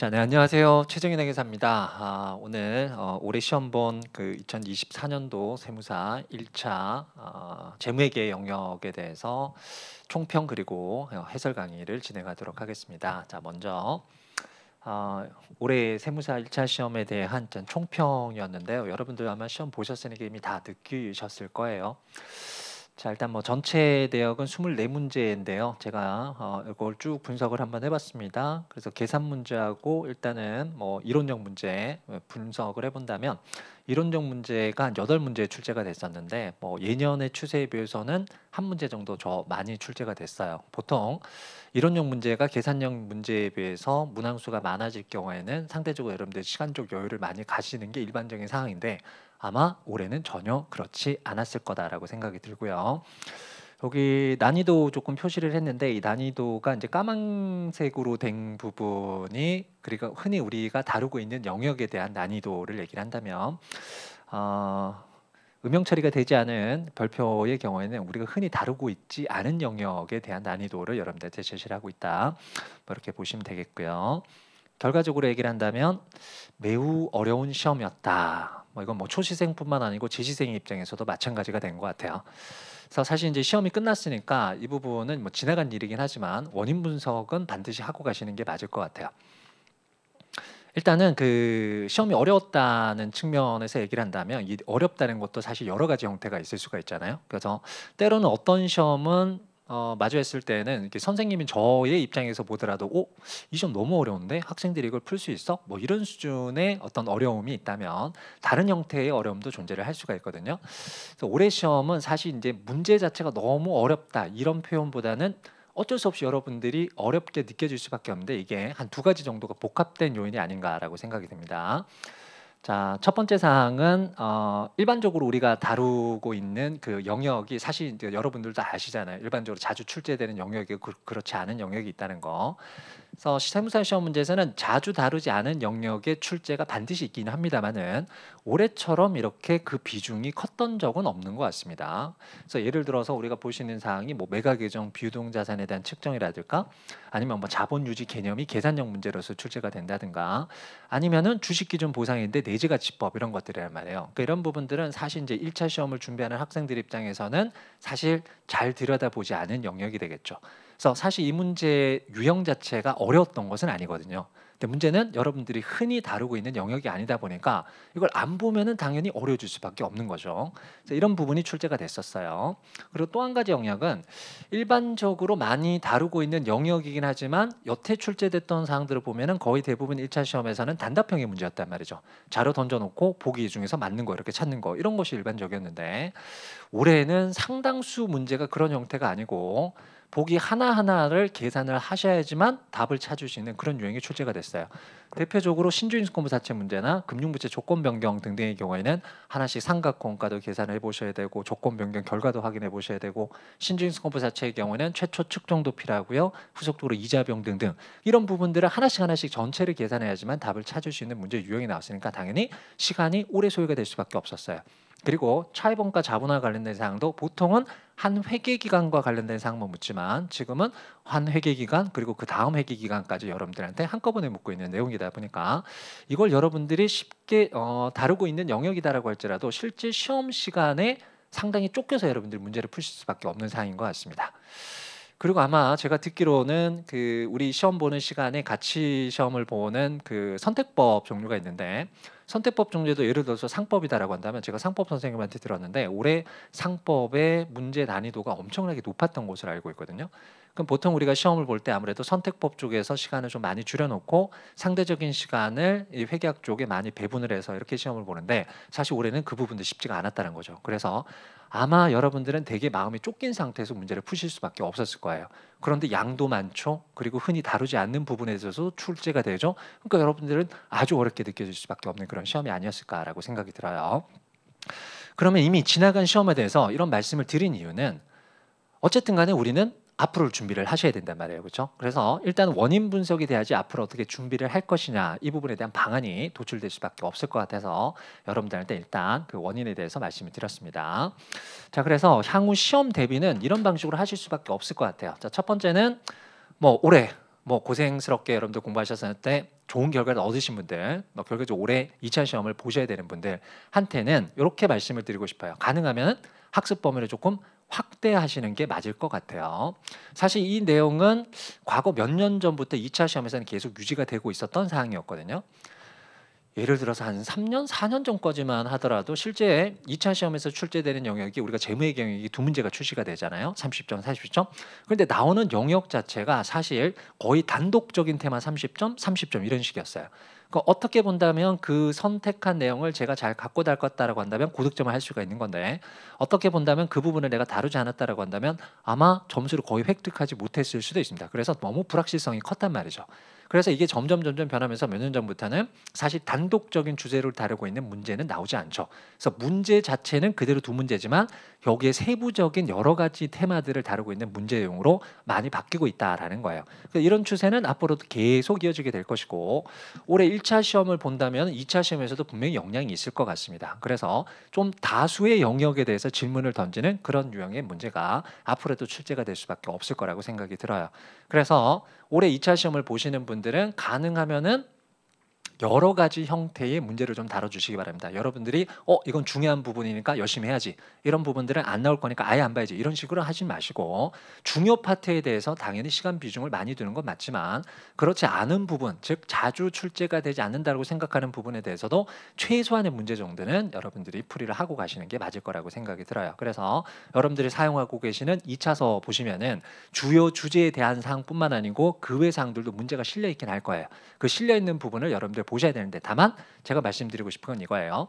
자, 네, 안녕하세요. 최정인 회계사입니다. 오늘 올해 시험 본 그 2024년도 세무사 1차 재무회계 영역에 대해서 총평 그리고 해설 강의를 진행하도록 하겠습니다. 자, 먼저 올해 세무사 1차 시험에 대한 총평이었는데요. 여러분들 아마 시험 보셨으니까 이미 다 느끼셨을 거예요. 자, 일단 뭐 전체 내역은 24문제인데요. 제가 이걸 쭉 분석을 한번 해봤습니다. 그래서 계산 문제하고 일단은 뭐 이론적 문제 분석을 해본다면 이론적 문제가 한 8문제 출제가 됐었는데 뭐 예년의 추세에 비해서는 한 문제 정도 더 많이 출제가 됐어요. 보통 이론적 문제가 계산력 문제에 비해서 문항수가 많아질 경우에는 상대적으로 여러분들 시간적 여유를 많이 가지는 게 일반적인 상황인데 아마 올해는 전혀 그렇지 않았을 거다라고 생각이 들고요. 여기 난이도 조금 표시를 했는데 이 난이도가 이제 까만색으로 된 부분이 그러니까 흔히 우리가 다루고 있는 영역에 대한 난이도를 얘기를 한다면 음영 처리가 되지 않은 별표의 경우에는 우리가 흔히 다루고 있지 않은 영역에 대한 난이도를 여러분들한테 제시를 하고 있다. 뭐 이렇게 보시면 되겠고요. 결과적으로 얘기를 한다면 매우 어려운 시험이었다. 뭐 이건 뭐 초시생뿐만 아니고 재시생 입장에서도 마찬가지가 된 것 같아요. 그래서 사실 이제 시험이 끝났으니까 이 부분은 뭐 지나간 일이긴 하지만 원인 분석은 반드시 하고 가시는 게 맞을 것 같아요. 일단은 그 시험이 어려웠다는 측면에서 얘기를 한다면 이 어렵다는 것도 사실 여러 가지 형태가 있을 수가 있잖아요. 그래서 때로는 어떤 시험은 마주했을 때는 이렇게 선생님인 저의 입장에서 보더라도 이 시험 너무 어려운데 학생들이 이걸 풀 수 있어? 뭐 이런 수준의 어떤 어려움이 있다면 다른 형태의 어려움도 존재를 할 수가 있거든요. 그래서 올해 시험은 사실 이제 문제 자체가 너무 어렵다 이런 표현보다는 어쩔 수 없이 여러분들이 어렵게 느껴질 수밖에 없는데 이게 한 2가지 정도가 복합된 요인이 아닌가라고 생각이 듭니다. 자, 첫 번째 사항은 일반적으로 우리가 다루고 있는 그 영역이 사실 이제 여러분들도 아시잖아요. 일반적으로 자주 출제되는 영역이 그렇지 않은 영역이 있다는 거. 그래서 세무사 시험 문제에서는 자주 다루지 않은 영역의 출제가 반드시 있기는 합니다만은 올해처럼 이렇게 그 비중이 컸던 적은 없는 것 같습니다. 그래서 예를 들어서 우리가 보시는 사항이 뭐 매각예정 비유동자산에 대한 측정이라든가 아니면 뭐 자본유지 개념이 계산력 문제로서 출제가 된다든가 아니면은 주식기준 보상인데 내지가치법 이런 것들이란 말이에요. 그러니까 이런 부분들은 사실 이제 1차 시험을 준비하는 학생들 입장에서는 사실 잘 들여다보지 않은 영역이 되겠죠. 그래서 사실 이 문제의 유형 자체가 어려웠던 것은 아니거든요. 근데 문제는 여러분들이 흔히 다루고 있는 영역이 아니다 보니까 이걸 안 보면은 당연히 어려워질 수밖에 없는 거죠. 그래서 이런 부분이 출제가 됐었어요. 그리고 또 한 가지 영역은 일반적으로 많이 다루고 있는 영역이긴 하지만 여태 출제됐던 사항들을 보면은 거의 대부분 1차 시험에서는 단답형의 문제였단 말이죠. 자료 던져놓고 보기 중에서 맞는 거 이렇게 찾는 거 이런 것이 일반적이었는데 올해는 상당수 문제가 그런 형태가 아니고 보기 하나하나를 계산을 하셔야지만 답을 찾으시는 그런 유형이 출제가 됐어요. 대표적으로 신주인수권부사채 문제나 금융부채 조건변경 등등의 경우에는 하나씩 상각공과도 계산을 해보셔야 되고 조건변경 결과도 확인해보셔야 되고 신주인수권부사채의 경우에는 최초 측정도 필요하고요. 후속적으로 이자비용 등등 이런 부분들을 하나씩 전체를 계산해야지만 답을 찾을 수 있는 문제 유형이 나왔으니까 당연히 시간이 오래 소요가 될 수밖에 없었어요. 그리고 차입원가 자본화 관련된 사항도 보통은 한 회계기간과 관련된 사항만 묻지만 지금은 한 회계기간 그리고 그 다음 회계기간까지 여러분들한테 한꺼번에 묻고 있는 내용이다 보니까 이걸 여러분들이 쉽게 다루고 있는 영역이다라고 할지라도 실제 시험 시간에 상당히 쫓겨서 여러분들이 문제를 푸실 수밖에 없는 사항인 것 같습니다. 그리고 아마 제가 듣기로는 그 우리 시험 보는 시간에 같이 시험을 보는 그 선택법 종류가 있는데 선택법 종류도 예를 들어서 상법이다라고 한다면 제가 상법 선생님한테 들었는데 올해 상법의 문제 난이도가 엄청나게 높았던 것을 알고 있거든요. 그럼 보통 우리가 시험을 볼 때 아무래도 선택법 쪽에서 시간을 좀 많이 줄여놓고 상대적인 시간을 이 회계학 쪽에 많이 배분을 해서 이렇게 시험을 보는데 사실 올해는 그 부분도 쉽지가 않았다는 거죠. 그래서 아마 여러분들은 되게 마음이 쫓긴 상태에서 문제를 푸실 수밖에 없었을 거예요. 그런데 양도 많죠. 그리고 흔히 다루지 않는 부분에 있어서 출제가 되죠. 그러니까 여러분들은 아주 어렵게 느껴질 수밖에 없는 그런 시험이 아니었을까라고 생각이 들어요. 그러면 이미 지나간 시험에 대해서 이런 말씀을 드린 이유는 어쨌든 간에 우리는 앞으로 준비를 하셔야 된단 말이에요. 그렇죠? 그래서 일단 원인 분석에 대하지 앞으로 어떻게 준비를 할 것이냐 이 부분에 대한 방안이 도출될 수밖에 없을 것 같아서 여러분들한테 일단 그 원인에 대해서 말씀을 드렸습니다. 자, 그래서 향후 시험 대비는 이런 방식으로 하실 수밖에 없을 것 같아요. 자, 첫 번째는 뭐 올해 뭐 고생스럽게 여러분들 공부하셨을 때 좋은 결과를 얻으신 분들, 결과적으로 올해 2차 시험을 보셔야 되는 분들한테는 이렇게 말씀을 드리고 싶어요. 가능하면 학습 범위를 조금 확대하시는 게 맞을 것 같아요. 사실 이 내용은 과거 몇 년 전부터 2차 시험에서는 계속 유지가 되고 있었던 사항이었거든요. 예를 들어서 한 3년, 4년 전까지만 하더라도 실제 2차 시험에서 출제되는 영역이 우리가 재무의 영역이 두 문제가 출시가 되잖아요. 30점, 40점. 그런데 나오는 영역 자체가 사실 거의 단독적인 테마 30점, 30점 이런 식이었어요. 그러니까 어떻게 본다면 그 선택한 내용을 제가 잘 갖고 달았다라고 한다면 고득점을 할 수가 있는 건데, 어떻게 본다면 그 부분을 내가 다루지 않았다라고 한다면 아마 점수를 거의 획득하지 못했을 수도 있습니다. 그래서 너무 불확실성이 컸단 말이죠. 그래서 이게 점점 변하면서 몇 년 전부터는 사실 단독적인 주제를 다루고 있는 문제는 나오지 않죠. 그래서 문제 자체는 그대로 두 문제지만 여기에 세부적인 여러 가지 테마들을 다루고 있는 문제용으로 많이 바뀌고 있다라는 거예요. 그래서 이런 추세는 앞으로도 계속 이어지게 될 것이고, 올해 1차 시험을 본다면 2차 시험에서도 분명히 영향이 있을 것 같습니다. 그래서 좀 다수의 영역에 대해서 질문을 던지는 그런 유형의 문제가 앞으로도 출제가 될 수밖에 없을 거라고 생각이 들어요. 그래서 올해 2차 시험을 보시는 분들은 가능하면은 여러 가지 형태의 문제를 좀 다뤄주시기 바랍니다. 여러분들이 이건 중요한 부분이니까 열심히 해야지, 이런 부분들은 안 나올 거니까 아예 안 봐야지, 이런 식으로 하지 마시고, 중요 파트에 대해서 당연히 시간 비중을 많이 두는 건 맞지만 그렇지 않은 부분, 즉 자주 출제가 되지 않는다고 생각하는 부분에 대해서도 최소한의 문제 정도는 여러분들이 풀이를 하고 가시는 게 맞을 거라고 생각이 들어요. 그래서 여러분들이 사용하고 계시는 2차서 보시면은 주요 주제에 대한 사항뿐만 아니고 그 외 사항들도 문제가 실려 있긴 할 거예요. 그 실려 있는 부분을 여러분들 보셔야 되는데, 다만 제가 말씀드리고 싶은 건 이거예요.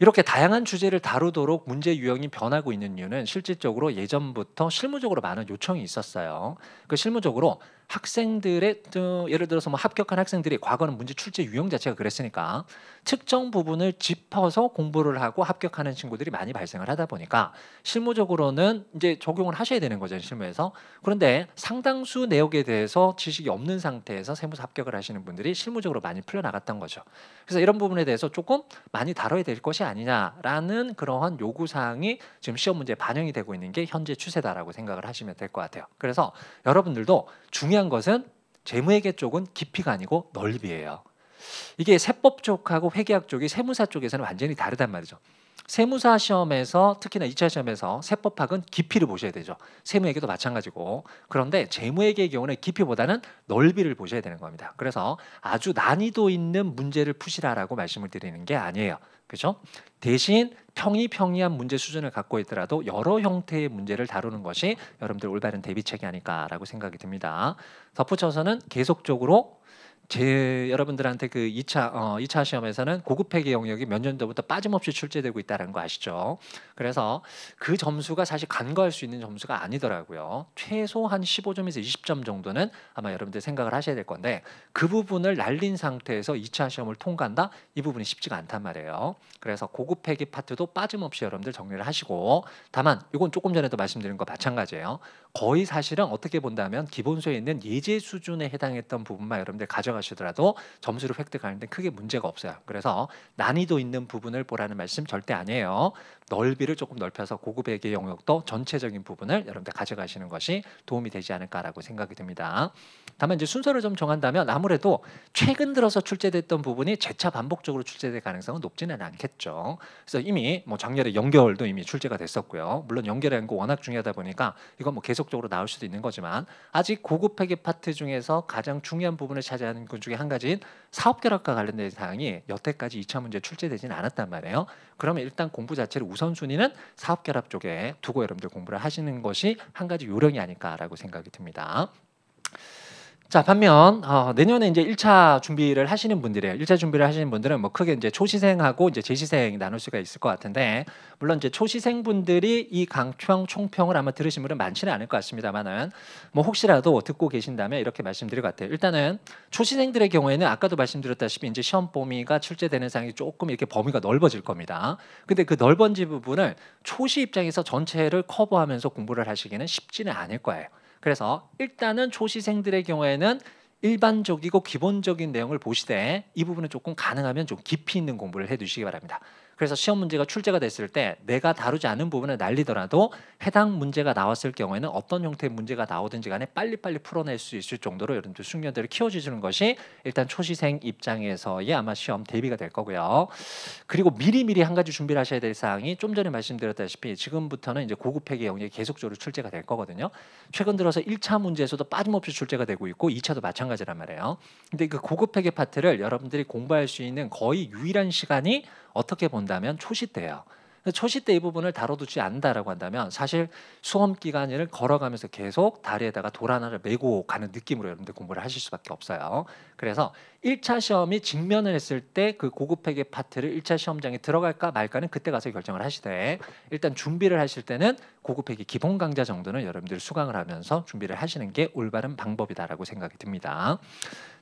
이렇게 다양한 주제를 다루도록 문제 유형이 변하고 있는 이유는 실질적으로 예전부터 실무적으로 많은 요청이 있었어요. 그 실무적으로 학생들의 예를 들어서 합격한 학생들이 과거는 문제 출제 유형 자체가 그랬으니까 특정 부분을 짚어서 공부를 하고 합격하는 친구들이 많이 발생을 하다 보니까 실무적으로는 이제 적용을 하셔야 되는 거죠, 실무에서. 그런데 상당수 내역에 대해서 지식이 없는 상태에서 세무사 합격을 하시는 분들이 실무적으로 많이 풀려나갔던 거죠. 그래서 이런 부분에 대해서 조금 많이 다뤄야 될 것이 아니냐라는 그러한 요구사항이 지금 시험 문제에 반영이 되고 있는 게 현재 추세다라고 생각을 하시면 될 것 같아요. 그래서 여러분들도 중요한 것은 재무회계 쪽은 깊이가 아니고 넓이에요. 이게 세법 쪽하고 회계학 쪽이 세무사 쪽에서는 완전히 다르단 말이죠. 세무사 시험에서, 특히나 2차 시험에서 세법학은 깊이를 보셔야 되죠. 세무회계도 마찬가지고. 그런데 재무회계의 경우는 깊이보다는 넓이를 보셔야 되는 겁니다. 그래서 아주 난이도 있는 문제를 푸시라라고 말씀을 드리는 게 아니에요. 그렇죠? 대신 평이한 문제 수준을 갖고 있더라도 여러 형태의 문제를 다루는 것이 여러분들 올바른 대비책이 아닐까라고 생각이 듭니다. 덧붙여서는 계속적으로 여러분들한테 그 2차 시험에서는 고급 회계 영역이 몇 년도부터 빠짐없이 출제되고 있다는 거 아시죠? 그래서 그 점수가 사실 간과할 수 있는 점수가 아니더라고요. 최소한 15점에서 20점 정도는 아마 여러분들 생각을 하셔야 될 건데, 그 부분을 날린 상태에서 2차 시험을 통과한다? 이 부분이 쉽지가 않단 말이에요. 그래서 고급 회계 파트도 빠짐없이 여러분들 정리를 하시고, 다만 이건 조금 전에도 말씀드린 거 마찬가지예요. 거의 사실은 어떻게 본다면 기본서에 있는 예제 수준에 해당했던 부분만 여러분들 가져가 하시더라도 점수를 획득하는데 크게 문제가 없어요. 그래서 난이도 있는 부분을 보라는 말씀 절대 아니에요. 넓이를 조금 넓혀서 고급 회계 영역도 전체적인 부분을 여러분들 가져가시는 것이 도움이 되지 않을까라고 생각이 듭니다. 다만 이제 순서를 좀 정한다면 아무래도 최근 들어서 출제됐던 부분이 재차 반복적으로 출제될 가능성은 높지는 않겠죠. 그래서 이미 작년에 연결도 이미 출제가 됐었고요. 물론 연결한 거 워낙 중요하다 보니까 이건 계속적으로 나올 수도 있는 거지만, 아직 고급 회계 파트 중에서 가장 중요한 부분을 차지하는 그 중에 한 가지인 사업결합과 관련된 사항이 여태까지 2차 문제 출제되지는 않았단 말이에요. 그러면 일단 공부 자체를 우선순위는 사업결합 쪽에 두고 여러분들 공부를 하시는 것이 한 가지 요령이 아닐까라고 생각이 듭니다. 자, 반면 내년에 이제 1차 준비를 하시는 분들이에요. 1차 준비를 하시는 분들은 크게 이제 초시생하고 이제 재시생 나눌 수가 있을 것 같은데, 물론 이제 초시생 분들이 이 강평 총평을 아마 들으신 분은 많지는 않을 것 같습니다만은 혹시라도 듣고 계신다면 이렇게 말씀드릴 것 같아요. 일단은 초시생들의 경우에는 아까도 말씀드렸다시피 이제 시험 범위가 출제되는 사항이 조금 이렇게 범위가 넓어질 겁니다. 근데 그 넓어진 부분을 초시 입장에서 전체를 커버하면서 공부를 하시기는 쉽지는 않을 거예요. 그래서 일단은 초시생들의 경우에는 일반적이고 기본적인 내용을 보시되, 이 부분은 조금 가능하면 좀 깊이 있는 공부를 해두시기 바랍니다. 그래서 시험 문제가 출제가 됐을 때 내가 다루지 않은 부분을 날리더라도 해당 문제가 나왔을 경우에는 어떤 형태의 문제가 나오든지 간에 빨리빨리 풀어낼 수 있을 정도로 이런 숙련들을 키워주시는 것이 일단 초시생 입장에서의 아마 시험 대비가 될 거고요. 그리고 미리미리 한 가지 준비를 하셔야 될 사항이 좀 전에 말씀드렸다시피 지금부터는 이제 고급 회계 영역이 계속적으로 출제가 될 거거든요. 최근 들어서 1차 문제에서도 빠짐없이 출제가 되고 있고 2차도 마찬가지란 말이에요. 근데 그 고급 회계 파트를 여러분들이 공부할 수 있는 거의 유일한 시간이 어떻게 본다면 초시 때예요. 초시 때 이 부분을 다뤄두지 않는다라고 한다면 사실 수험 기간을 걸어가면서 계속 다리에다가 돌 하나를 메고 가는 느낌으로 여러분들 공부를 하실 수밖에 없어요. 그래서 1차 시험이 직면을 했을 때 그 고급 회계 파트를 1차 시험장에 들어갈까 말까는 그때 가서 결정을 하시되 일단 준비를 하실 때는 고급 회계 기본 강좌 정도는 여러분들 수강을 하면서 준비를 하시는 게 올바른 방법이다라고 생각이 듭니다.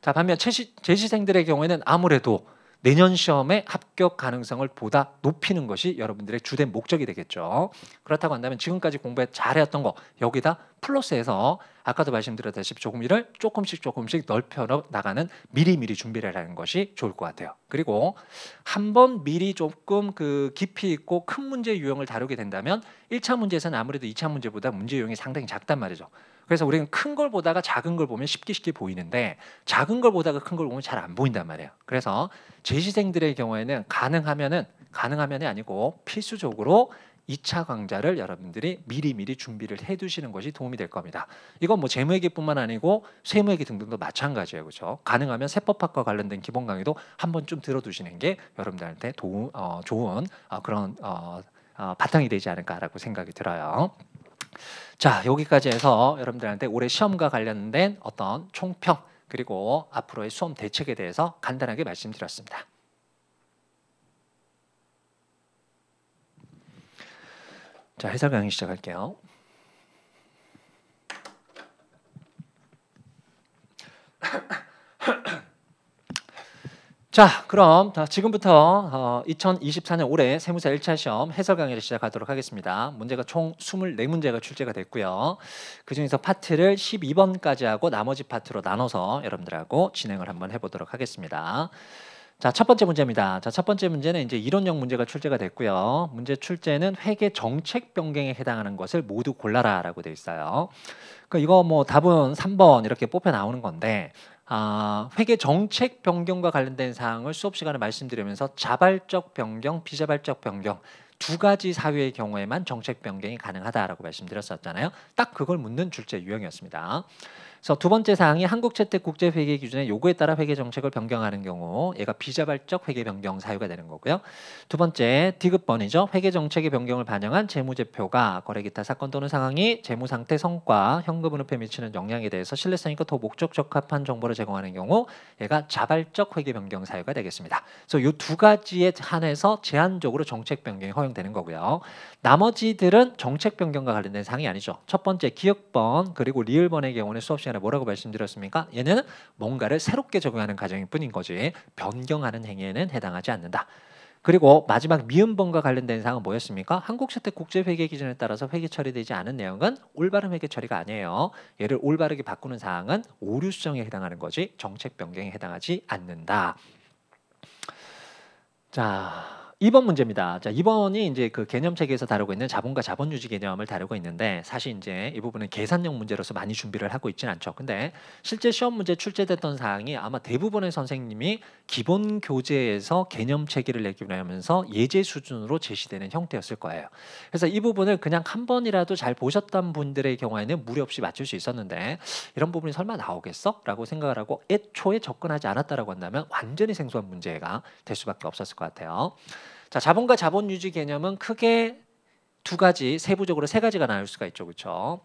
자, 반면 재시생들의 경우에는 아무래도 내년 시험의 합격 가능성을 보다 높이는 것이 여러분들의 주된 목적이 되겠죠. 그렇다고 한다면 지금까지 공부 잘해왔던 거 여기다 플러스해서 아까도 말씀드렸다시피 조금 일을 조금씩 넓혀 나가는 미리미리 준비를 하는 것이 좋을 것 같아요. 그리고 한번 미리 조금 그 깊이 있고 큰 문제 유형을 다루게 된다면 1차 문제에서는 아무래도 2차 문제보다 문제 유형이 상당히 작단 말이죠. 그래서 우리는 큰 걸 보다가 작은 걸 보면 쉽게 보이는데 작은 걸 보다가 큰 걸 보면 잘 안 보인단 말이에요. 그래서 재시생들의 경우에는 가능하면이 아니고 필수적으로 2차 강좌를 여러분들이 미리미리 준비를 해두시는 것이 도움이 될 겁니다. 이건 뭐 재무회계뿐만 아니고 세무회계 등등도 마찬가지예요, 그렇죠? 가능하면 세법학과 관련된 기본 강의도 한 번쯤 들어두시는 게 여러분들한테 좋은 바탕이 되지 않을까라고 생각이 들어요. 자, 여기까지 해서 여러분들한테 올해 시험과 관련된 어떤 총평 그리고 앞으로의 수험 대책에 대해서 간단하게 말씀드렸습니다. 자, 해설 강의 시작할게요. 자, 그럼 지금부터 2024년 올해 세무사 1차 시험 해설 강의를 시작하도록 하겠습니다. 문제가 총 24문제가 출제가 됐고요. 그중에서 파트를 12번까지 하고 나머지 파트로 나눠서 여러분들하고 진행을 한번 해보도록 하겠습니다. 자, 첫 번째 문제입니다. 자, 첫 번째 문제는 이제 이론형 문제가 출제가 됐고요. 문제 출제는 회계 정책 변경에 해당하는 것을 모두 골라라라고 돼 있어요. 그러니까 이거 뭐 답은 3번 이렇게 뽑혀 나오는 건데 회계 정책 변경과 관련된 사항을 수업 시간에 말씀드리면서 자발적 변경, 비자발적 변경 두 가지 사유의 경우에만 정책 변경이 가능하다라고 말씀드렸었잖아요. 딱 그걸 묻는 출제 유형이었습니다. 그래서 두 번째 사항이 한국채택 국제회계 기준의 요구에 따라 회계 정책을 변경하는 경우 얘가 비자발적 회계 변경 사유가 되는 거고요. 두 번째 D급번이죠. 회계 정책의 변경을 반영한 재무제표가 거래 기타 사건 또는 상황이 재무상태 성과 현금흐름에 미치는 영향에 대해서 신뢰성 있고 더 목적 적합한 정보를 제공하는 경우 얘가 자발적 회계 변경 사유가 되겠습니다. 그래서 이 두 가지에 한해서 제한적으로 정책 변경이 허용되는 거고요. 나머지들은 정책 변경과 관련된 사항이 아니죠. 첫 번째 기역번 그리고 리을번의 경우는 수업 시간에 뭐라고 말씀드렸습니까? 얘는 뭔가를 새롭게 적용하는 과정일 뿐인 거지 변경하는 행위에는 해당하지 않는다. 그리고 마지막 미음번과 관련된 사항은 뭐였습니까? 한국채택 국제회계 기준에 따라서 회계 처리되지 않은 내용은 올바른 회계 처리가 아니에요. 얘를 올바르게 바꾸는 사항은 오류 수정에 해당하는 거지 정책 변경에 해당하지 않는다. 자, 2번 문제입니다. 자, 2번이 이제 그 개념 체계에서 다루고 있는 자본과 자본 유지 개념을 다루고 있는데 사실 이제 이 부분은 계산형 문제로서 많이 준비를 하고 있진 않죠. 근데 실제 시험 문제 출제됐던 사항이 아마 대부분의 선생님이 기본 교재에서 개념 체계를 내기로 하면서 예제 수준으로 제시되는 형태였을 거예요. 그래서 이 부분을 그냥 한 번이라도 잘 보셨던 분들의 경우에는 무리 없이 맞출 수 있었는데 이런 부분이 설마 나오겠어? 라고 생각을 하고 애초에 접근하지 않았다라고 한다면 완전히 생소한 문제가 될 수밖에 없었을 것 같아요. 자, 자본과 자본 유지 개념은 크게 두 가지, 세부적으로 세 가지가 나올 수가 있죠, 그렇죠?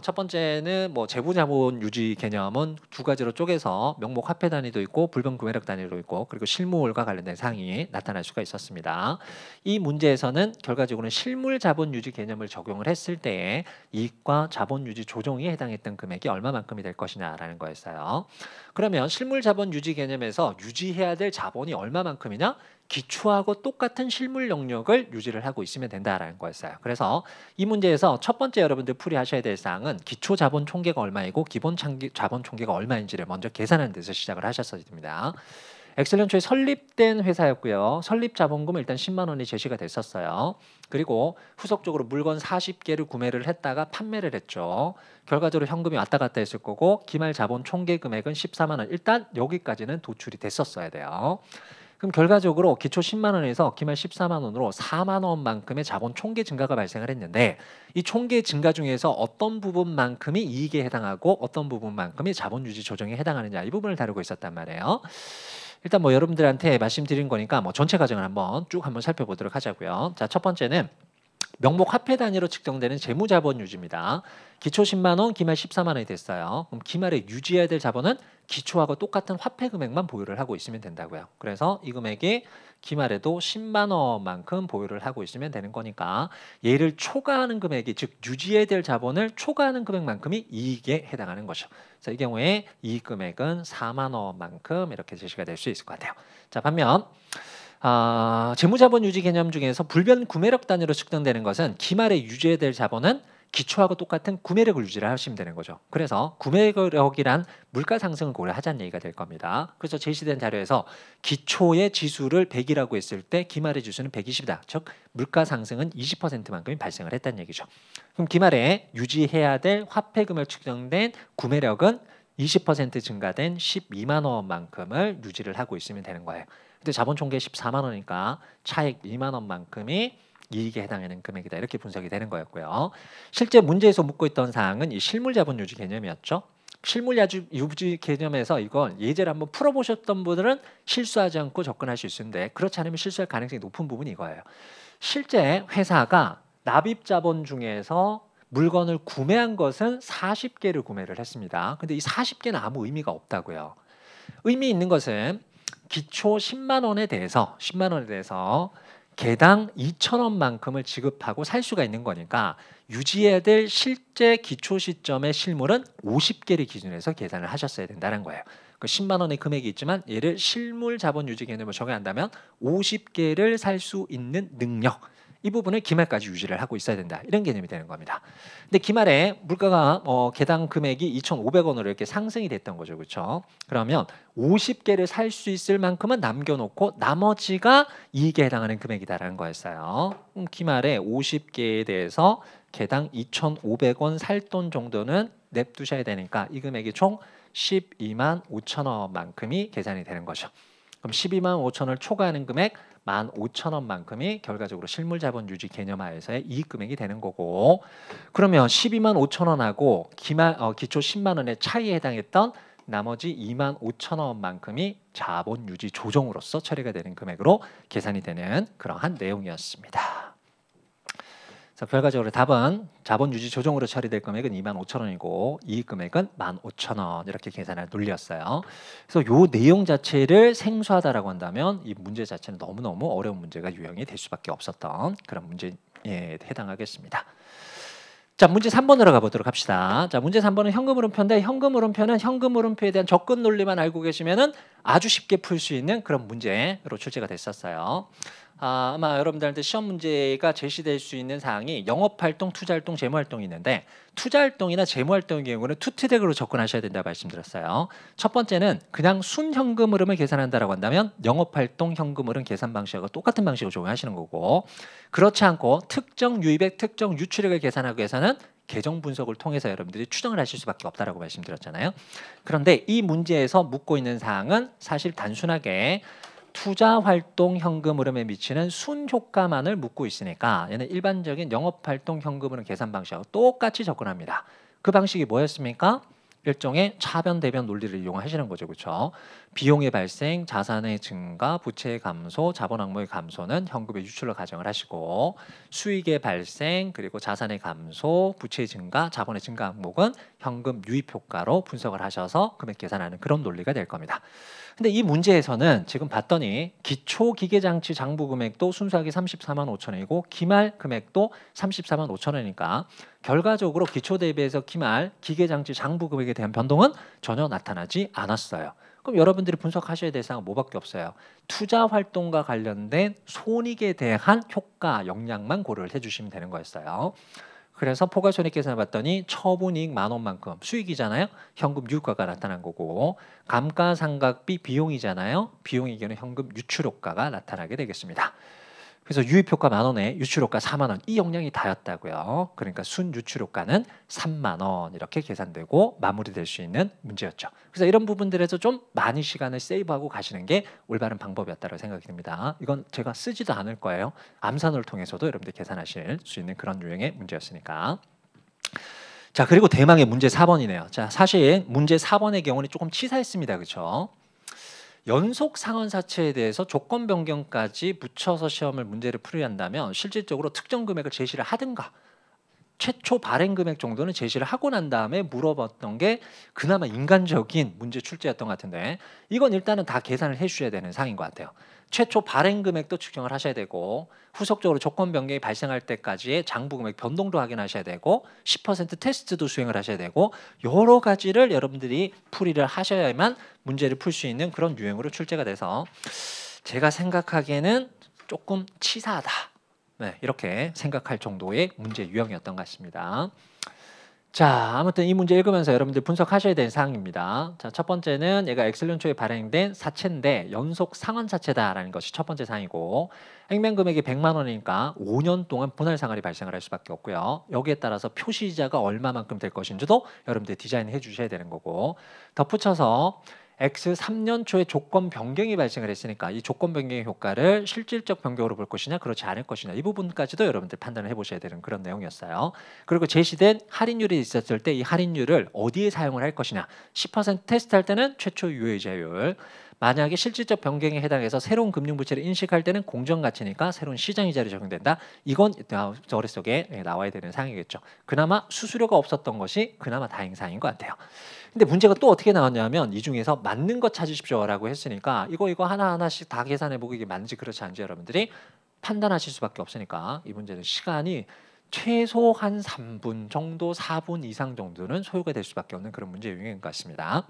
첫 번째는 뭐 재무자본 유지 개념은 두 가지로 쪼개서 명목 화폐 단위도 있고 불변 금액 단위로 있고 그리고 실물과 관련된 사항이 나타날 수가 있었습니다. 이 문제에서는 결과적으로는 실물 자본 유지 개념을 적용을 했을 때에 이익과 자본 유지 조정에 해당했던 금액이 얼마만큼이 될 것이냐라는 거였어요. 그러면 실물 자본 유지 개념에서 유지해야 될 자본이 얼마만큼이냐? 기초하고 똑같은 실물 영역을 유지를 하고 있으면 된다라는 거였어요. 그래서 이 문제에서 첫 번째 여러분들 풀이하셔야 될 사항은 기초 자본 총계가 얼마이고 기본 자본 총계가 얼마인지를 먼저 계산하는 데서 시작을 하셨어야 됩니다. 엑셀런처에 설립된 회사였고요. 설립 자본금 일단 10만 원이 제시가 됐었어요. 그리고 후속적으로 물건 40개를 구매를 했다가 판매를 했죠. 결과적으로 현금이 왔다 갔다 했을 거고 기말 자본 총계 금액은 14만 원. 일단 여기까지는 도출이 됐었어야 돼요. 그럼 결과적으로 기초 10만 원에서 기말 14만 원으로 4만 원만큼의 자본 총계 증가가 발생을 했는데 이 총계 증가 중에서 어떤 부분만큼이 이익에 해당하고 어떤 부분만큼이 자본 유지 조정에 해당하느냐 이 부분을 다루고 있었단 말이에요. 일단 뭐 여러분들한테 말씀드린 거니까 뭐 전체 과정을 한번 살펴보도록 하자고요. 자, 첫 번째는 명목 화폐 단위로 측정되는 재무자본 유지입니다. 기초 10만 원, 기말 14만 원이 됐어요. 그럼 기말에 유지해야 될 자본은 기초하고 똑같은 화폐 금액만 보유를 하고 있으면 된다고요. 그래서 이 금액이 기말에도 10만 원만큼 보유를 하고 있으면 되는 거니까 얘를 초과하는 금액이, 즉 유지해야 될 자본을 초과하는 금액만큼이 이익에 해당하는 거죠. 그래서 이 경우에 이익 금액은 4만 원만큼 이렇게 제시가 될 수 있을 것 같아요. 자, 반면 재무자본 유지 개념 중에서 불변 구매력 단위로 측정되는 것은 기말에 유지해야 될 자본은 기초하고 똑같은 구매력을 유지를 하시면 되는 거죠. 그래서 구매력이란 물가 상승을 고려하자는 얘기가 될 겁니다. 그래서 제시된 자료에서 기초의 지수를 100이라고 했을 때 기말의 지수는 120이다. 즉 물가 상승은 20%만큼이 발생을 했다는 얘기죠. 그럼 기말에 유지해야 될 화폐금액 측정된 구매력은 20% 증가된 12만 원만큼을 유지를 하고 있으면 되는 거예요. 근데 자본 총계 14만 원이니까 차액 2만 원만큼이 이익에 해당하는 금액이다. 이렇게 분석이 되는 거였고요. 실제 문제에서 묻고 있던 사항은 이 실물 자본 유지 개념이었죠. 실물 유지 개념에서 이건 예제를 한번 풀어보셨던 분들은 실수하지 않고 접근할 수 있는데 그렇지 않으면 실수할 가능성이 높은 부분이 이거예요. 실제 회사가 납입 자본 중에서 물건을 구매한 것은 40개를 구매를 했습니다. 근데 이 40개는 아무 의미가 없다고요. 의미 있는 것은 기초 10만 원에 대해서 개당 2,000원만큼을 지급하고 살 수가 있는 거니까 유지해야 될 실제 기초 시점의 실물은 50개를 기준해서 계산을 하셨어야 된다는 거예요. 그 10만 원의 금액이 있지만 얘를 실물 자본 유지 개념으로 적용한다면 50개를 살 수 있는 능력, 이 부분을 기말까지 유지를 하고 있어야 된다. 이런 개념이 되는 겁니다. 근데 기말에 물가가 개당 금액이 2,500원으로 이렇게 상승이 됐던 거죠. 그렇죠? 그러면 50개를 살 수 있을 만큼은 남겨놓고 나머지가 이익에 해당하는 금액이다라는 거였어요. 기말에 50개에 대해서 개당 2,500원 살 돈 정도는 냅두셔야 되니까 이 금액이 총 125,000원만큼이 계산이 되는 거죠. 그럼 125,000원을 초과하는 금액 15,000원만큼이 결과적으로 실물자본 유지 개념 하에서의 이익 금액이 되는 거고, 그러면 125,000원하고 기초 10만 원의 차이에 해당했던 나머지 25,000원만큼이 자본 유지 조정으로서 처리가 되는 금액으로 계산이 되는 그러한 내용이었습니다. 그래서 결과적으로 답은 자본 유지 조정으로 처리될 금액은 25,000원이고 이익 금액은 15,000원 이렇게 계산할 논리였어요. 그래서 요 내용 자체를 생소하다라고 한다면 이 문제 자체는 너무너무 어려운 문제가 유형이 될 수밖에 없었던 그런 문제에 해당하겠습니다. 자, 문제 3번으로 가보도록 합시다. 자, 문제 3번은 현금 흐름표인데 현금 흐름표는 현금 흐름표에 대한 접근 논리만 알고 계시면은 아주 쉽게 풀 수 있는 그런 문제로 출제가 됐었어요. 아마 여러분들한테 시험 문제가 제시될 수 있는 사항이 영업활동, 투자활동, 재무활동이 있는데 투자활동이나 재무활동의 경우는 투트랙으로 접근하셔야 된다 말씀드렸어요. 첫 번째는 그냥 순현금 흐름을 계산한다라고 한다면 영업활동 현금 흐름 계산 방식하고 똑같은 방식으로 적용하시는 거고, 그렇지 않고 특정 유입액, 특정 유출액을 계산하기 위해서는 계정 분석을 통해서 여러분들이 추정을 하실 수밖에 없다라고 말씀드렸잖아요. 그런데 이 문제에서 묻고 있는 사항은 사실 단순하게 투자활동 현금 흐름에 미치는 순효과만을 묻고 있으니까 얘는 일반적인 영업활동 현금 흐름 계산 방식하고 똑같이 접근합니다. 그 방식이 뭐였습니까? 일종의 차변 대변 논리를 이용하시는 거죠. 그렇죠? 비용의 발생, 자산의 증가, 부채의 감소, 자본 항목의 감소는 현금의 유출로 가정을 하시고 수익의 발생, 그리고 자산의 감소, 부채의 증가, 자본의 증가 항목은 현금 유입 효과로 분석을 하셔서 금액 계산하는 그런 논리가 될 겁니다. 근데 이 문제에서는 지금 봤더니 기초 기계장치 장부 금액도 순수하게 34만 5천 원이고 기말 금액도 34만 5천 원이니까 결과적으로 기초 대비해서 기말 기계장치 장부 금액에 대한 변동은 전혀 나타나지 않았어요. 그럼 여러분들이 분석하셔야 될 사항은 뭐밖에 없어요. 투자 활동과 관련된 손익에 대한 효과, 영향만 고려를 해주시면 되는 거였어요. 그래서 포괄손익계산을 봤더니 처분이익 10,000원만큼 수익이잖아요. 현금 유가가 나타난 거고, 감가상각비 비용이잖아요. 비용의 경우는 현금 유출효과가 나타나게 되겠습니다. 그래서 유입효과 10,000원에 유출효과 40,000원, 이 역량이 다였다고요. 그러니까 순유출효과는 30,000원 이렇게 계산되고 마무리될 수 있는 문제였죠. 그래서 이런 부분들에서 좀 많이 시간을 세이브하고 가시는 게 올바른 방법이었다고 생각이 듭니다. 이건 제가 쓰지도 않을 거예요. 암산을 통해서도 여러분들 계산하실 수 있는 그런 유형의 문제였으니까. 자, 그리고 대망의 문제 4번이네요. 자, 사실 문제 4번의 경우는 조금 치사했습니다. 그렇죠? 연속 상환사채에 대해서 조건 변경까지 붙여서 시험을 문제를 풀어야 한다면 실질적으로 특정 금액을 제시를 하든가 최초 발행 금액 정도는 제시를 하고 난 다음에 물어봤던 게 그나마 인간적인 문제 출제였던 것 같은데, 이건 일단은 다 계산을 해주셔야 되는 상인 것 같아요. 최초 발행 금액도 측정을 하셔야 되고, 후속적으로 조건 변경이 발생할 때까지의 장부 금액 변동도 확인하셔야 되고, 10% 테스트도 수행을 하셔야 되고, 여러 가지를 여러분들이 풀이를 하셔야만 문제를 풀 수 있는 그런 유형으로 출제가 돼서 제가 생각하기에는 조금 치사하다, 네, 이렇게 생각할 정도의 문제 유형이었던 것 같습니다. 자, 아무튼 이 문제 읽으면서 여러분들 분석하셔야 되는 사항입니다. 자, 첫 번째는 얘가 엑셀연초에 발행된 사채인데 연속 상환사채다라는 것이 첫 번째 사항이고, 액면금액이 1,000,000원이니까 5년 동안 분할상환이 발생을 할 수밖에 없고요. 여기에 따라서 표시이자가 얼마만큼 될 것인지도 여러분들 디자인해 주셔야 되는 거고, 덧붙여서 X3년초에 조건 변경이 발생을 했으니까 이 조건 변경의 효과를 실질적 변경으로 볼 것이냐 그렇지 않을 것이냐, 이 부분까지도 여러분들 판단을 해보셔야 되는 그런 내용이었어요. 그리고 제시된 할인율이 있었을 때 이 할인율을 어디에 사용을 할 것이냐, 10% 테스트할 때는 최초 유효이자율, 만약에 실질적 변경에 해당해서 새로운 금융부채를 인식할 때는 공정가치니까 새로운 시장이자를 적용된다. 이건 어뢰 속에 나와야 되는 사항이겠죠. 그나마 수수료가 없었던 것이 그나마 다행 사항인 것 같아요. 근데 문제가 또 어떻게 나왔냐면 이 중에서 맞는 거 찾으십시오 라고 했으니까 이거 하나하나씩 다 계산해보고 이게 맞는지 그렇지 않은지 여러분들이 판단하실 수밖에 없으니까 이 문제는 시간이 최소 한 3분 정도, 4분 이상 정도는 소요가 될 수밖에 없는 그런 문제 유형인 것 같습니다.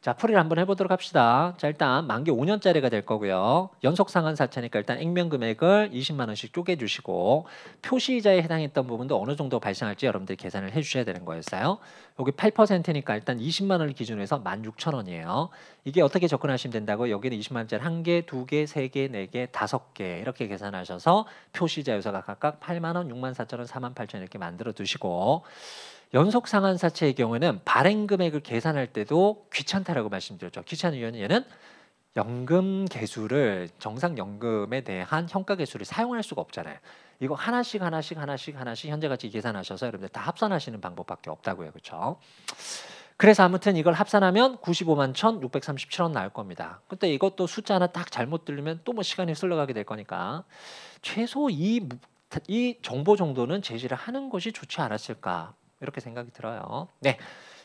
자, 풀이를 한번 해보도록 합시다. 자, 일단 만기 5년짜리가 될 거고요. 연속 상환 사채니까 일단 액면 금액을 200,000원씩 쪼개주시고, 표시이자에 해당했던 부분도 어느 정도 발생할지 여러분들이 계산을 해주셔야 되는 거였어요. 여기 8%니까 일단 20만 원을 기준으로 해서 16,000원이에요. 이게 어떻게 접근하시면 된다고? 여기는 20만 원짜리 1개, 2개, 3개, 4개, 5개 이렇게 계산하셔서 표시이자 요소가 각각 8만 원, 64,000원, 48,000원 이렇게 만들어 두시고, 연속 상환 사채의 경우에는 발행 금액을 계산할 때도 귀찮다라고 말씀드렸죠. 귀찮은 이유는 얘는 연금 개수를, 정상 연금에 대한 평가 개수를 사용할 수가 없잖아요. 이거 하나씩 현재 가치 계산하셔서 여러분들 다 합산하시는 방법밖에 없다고요. 그렇죠? 그래서 아무튼 이걸 합산하면 951,637원 나올 겁니다. 근데 이것도 숫자 하나 딱 잘못 들리면 또 뭐 시간이 흘러가게 될 거니까 최소 이 정보 정도는 제시를 하는 것이 좋지 않았을까, 이렇게 생각이 들어요. 네,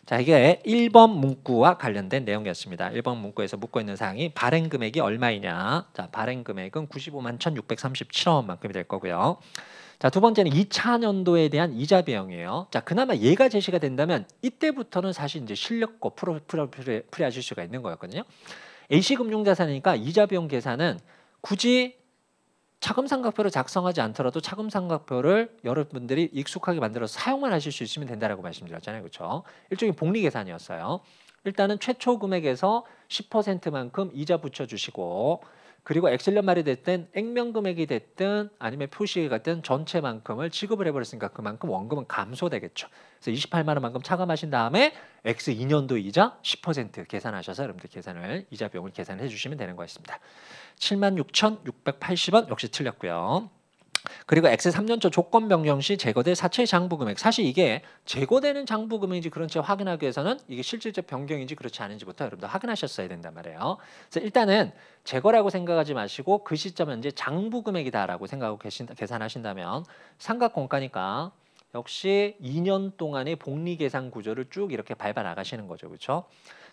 자, 이게 1번 문구와 관련된 내용이었습니다. 1번 문구에서 묻고 있는 사항이 발행 금액이 얼마이냐. 자, 발행 금액은 951,637원만큼이 될 거고요. 자, 두 번째는 2차 년도에 대한 이자 비용이에요. 자, 그나마 얘가 제시가 된다면 이때부터는 사실 이제 실력고 풀이하실 수가 있는 거였거든요. AC 금융자산이니까 이자 비용 계산은 굳이 차금상각표를 작성하지 않더라도 차금상각표를 여러분들이 익숙하게 만들어서 사용만 하실 수 있으면 된다라고 말씀드렸잖아요. 그렇죠? 일종의 복리 계산이었어요. 일단은 최초 금액에서 10%만큼 이자 붙여주시고, 그리고 엑셀년 말이 됐든 액면 금액이 됐든 아니면 표시가 됐든 전체만큼을 지급을 해버렸으니까 그만큼 원금은 감소되겠죠. 그래서 28만 원만큼 차감하신 다음에 X2년도 이자 10% 계산하셔서 여러분들 이자 비용을 계산을 해주시면 되는 거였습니다. 76,680원 역시 틀렸고요. 그리고 X3년초 조건 변경 시 제거될 사채의 장부 금액, 사실 이게 제거되는 장부 금액인지 그런지 확인하기 위해서는 이게 실질적 변경인지 그렇지 않은지부터 여러분들 확인하셨어야 된단 말이에요. 그래서 일단은 제거라고 생각하지 마시고 그 시점에 이제 장부 금액이다라고 생각하고 계산하신다면 상각공과니까 역시 2년 동안의 복리 계산 구조를 쭉 이렇게 밟아 나가시는 거죠. 그렇죠?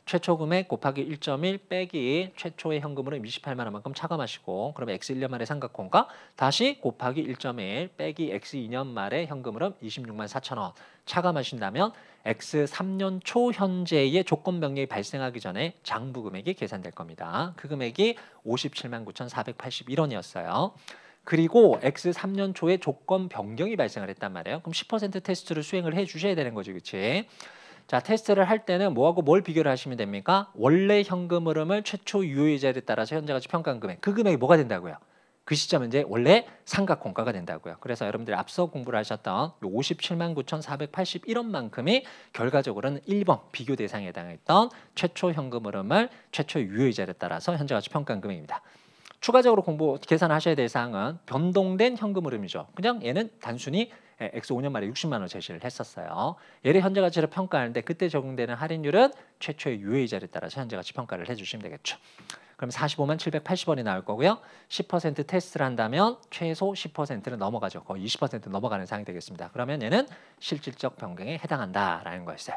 최초 금액 곱하기 1.1 빼기 최초의 현금으로 28만 원만큼 차감하시고, 그러면 X1년 말의 상각공과 다시 곱하기 1.1 빼기 X2년 말의 현금으로 264,000원 차감하신다면 X3년 초 현재의 조건 변경이 발생하기 전에 장부 금액이 계산될 겁니다. 그 금액이 579,481원이었어요. 그리고 X 3년 초에 조건 변경이 발생을 했단 말이에요. 그럼 10% 테스트를 수행을 해 주셔야 되는 거죠. 그치? 자, 테스트를 할 때는 뭐하고 뭘 비교를 하시면 됩니까? 원래 현금 흐름을 최초 유효이자율에 따라서 현재까지 평가한 금액, 그 금액이 뭐가 된다고요? 그 시점은 이제 원래 삼각공과가 된다고요. 그래서 여러분들이 앞서 공부를 하셨던 579,481원만큼이 결과적으로는 1번 비교 대상에 해당했던 최초 현금 흐름을 최초 유효이자율에 따라서 현재 가치 평가한 금액입니다. 추가적으로 공부 계산하셔야 될 사항은 변동된 현금 흐름이죠. 그냥 얘는 단순히 X 5년 말에 60만 원 제시를 했었어요. 얘를 현재 가치로 평가하는데 그때 적용되는 할인율은 최초의 유효이자를 따라서 현재 가치 평가를 해주시면 되겠죠. 그럼 45만 780원이 나올 거고요. 10% 테스트를 한다면 최소 10%는 넘어가죠. 거의 20% 넘어가는 상황이 되겠습니다. 그러면 얘는 실질적 변경에 해당한다라는 거였어요.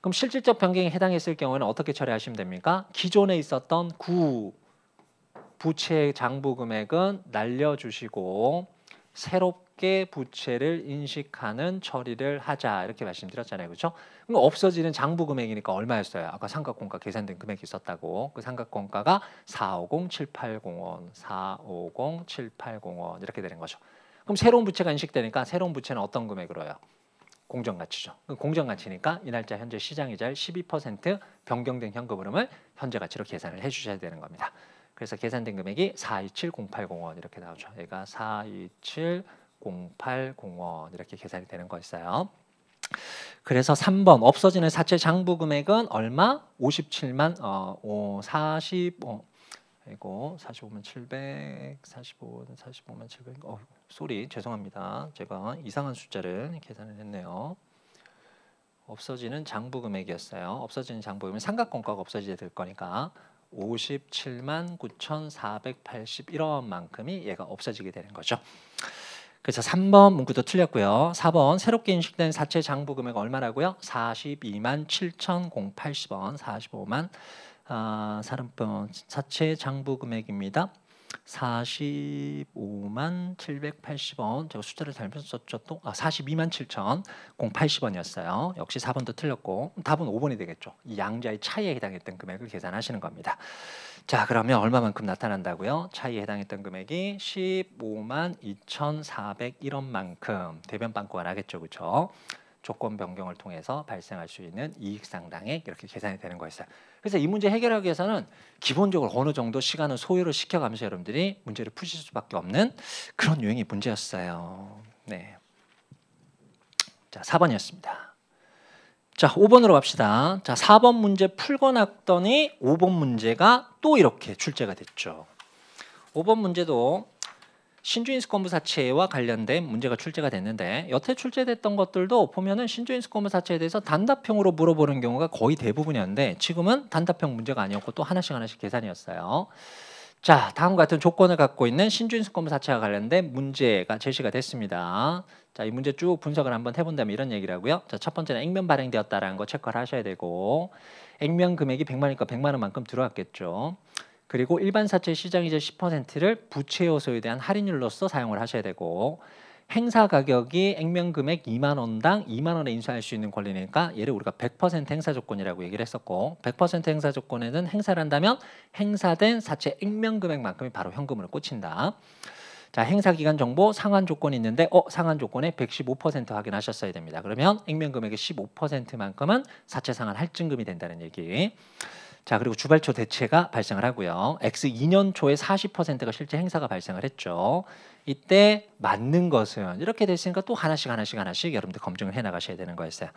그럼 실질적 변경에 해당했을 경우에는 어떻게 처리하시면 됩니까? 기존에 있었던 부채 장부 금액은 날려주시고 새롭게 부채를 인식하는 처리를 하자, 이렇게 말씀드렸잖아요. 그렇죠? 그럼 없어지는 장부 금액이니까 얼마였어요? 아까 삼각공과 계산된 금액이 있었다고. 그 삼각공과가 450,780원, 450,780원 이렇게 되는 거죠. 그럼 새로운 부채가 인식되니까 새로운 부채는 어떤 금액으로요? 공정가치죠. 공정가치니까 이날짜 현재 시장이자의 12% 변경된 현금 흐름을 현재 가치로 계산을 해주셔야 되는 겁니다. 그래서 계산된 금액이 427,080원 이렇게 나오죠. 얘가 427,080원 이렇게 계산이 되는 거 있어요. 그래서 3번 없어지는 사채 장부 금액은 얼마? 45만 700. 쏘리, 죄송합니다. 제가 이상한 숫자를 계산을 했네요. 없어지는 장부 금액이었어요. 없어지는 장부 금액은 삼각공과가 없어지게 될 거니까 579,481원만큼이 얘가 없어지게 되는 거죠. 그래서 3번 문구도 틀렸고요. 4번 새롭게 인식된 사채 장부 금액 얼마라고요? 427,080원, 45만 사채 장부 금액입니다. 457,880원. 제가 숫자를 잘못 썼죠. 또 427,080원이었어요. 역시 4번도 틀렸고 답은 5번이 되겠죠. 이 양자의 차이에 해당했던 금액을 계산하시는 겁니다. 자, 그러면 얼마만큼 나타난다고요? 차이에 해당했던 금액이 152,401원만큼 대변빵꾸가 나겠죠. 그렇죠? 조건 변경을 통해서 발생할 수 있는 이익 상당액, 이렇게 계산이 되는 거였어요. 그래서 이 문제 해결하기 위해서는 기본적으로 어느 정도 시간을 소요를 시켜가면서 여러분들이 문제를 푸실 수밖에 없는 그런 유형의 문제였어요. 네, 자 4번이었습니다. 자 5번으로 갑시다. 자 4번 문제 풀고 났더니 5번 문제가 또 이렇게 출제가 됐죠. 5번 문제도 신주인수권부 사채와 관련된 문제가 출제가 됐는데, 여태 출제됐던 것들도 보면은 신주인수권부 사채에 대해서 단답형으로 물어보는 경우가 거의 대부분이었는데 지금은 단답형 문제가 아니었고 또 하나씩 계산이었어요. 자, 다음 같은 조건을 갖고 있는 신주인수권부 사채와 관련된 문제가 제시가 됐습니다. 자, 이 문제 쭉 분석을 한번 해본다면 이런 얘기라고요. 자, 첫 번째는 액면 발행되었다라는 거 체크를 하셔야 되고, 액면 금액이 100만이니까 100만 원만큼 들어왔겠죠. 그리고 일반 사채 시장이자 10%를 부채 요소에 대한 할인율로서 사용을 하셔야 되고, 행사 가격이 액면 금액 2만 원당 2만 원에 인수할 수 있는 권리니까 얘를 우리가 100% 행사 조건이라고 얘기를 했었고, 100% 행사 조건에는 행사를 한다면 행사된 사채 액면 금액만큼이 바로 현금으로 꽂힌다. 자, 행사 기간 정보 상환 조건이 있는데 상환 조건에 115% 확인하셨어야 됩니다. 그러면 액면 금액의 15%만큼은 사채 상환 할증금이 된다는 얘기. 자, 그리고 주발초 대체가 발생을 하고요. X 2년 초에 40%가 실제 행사가 발생을 했죠. 이때 맞는 것은 이렇게 됐으니까 또 하나씩 여러분들 검증을 해나가셔야 되는 거였어요.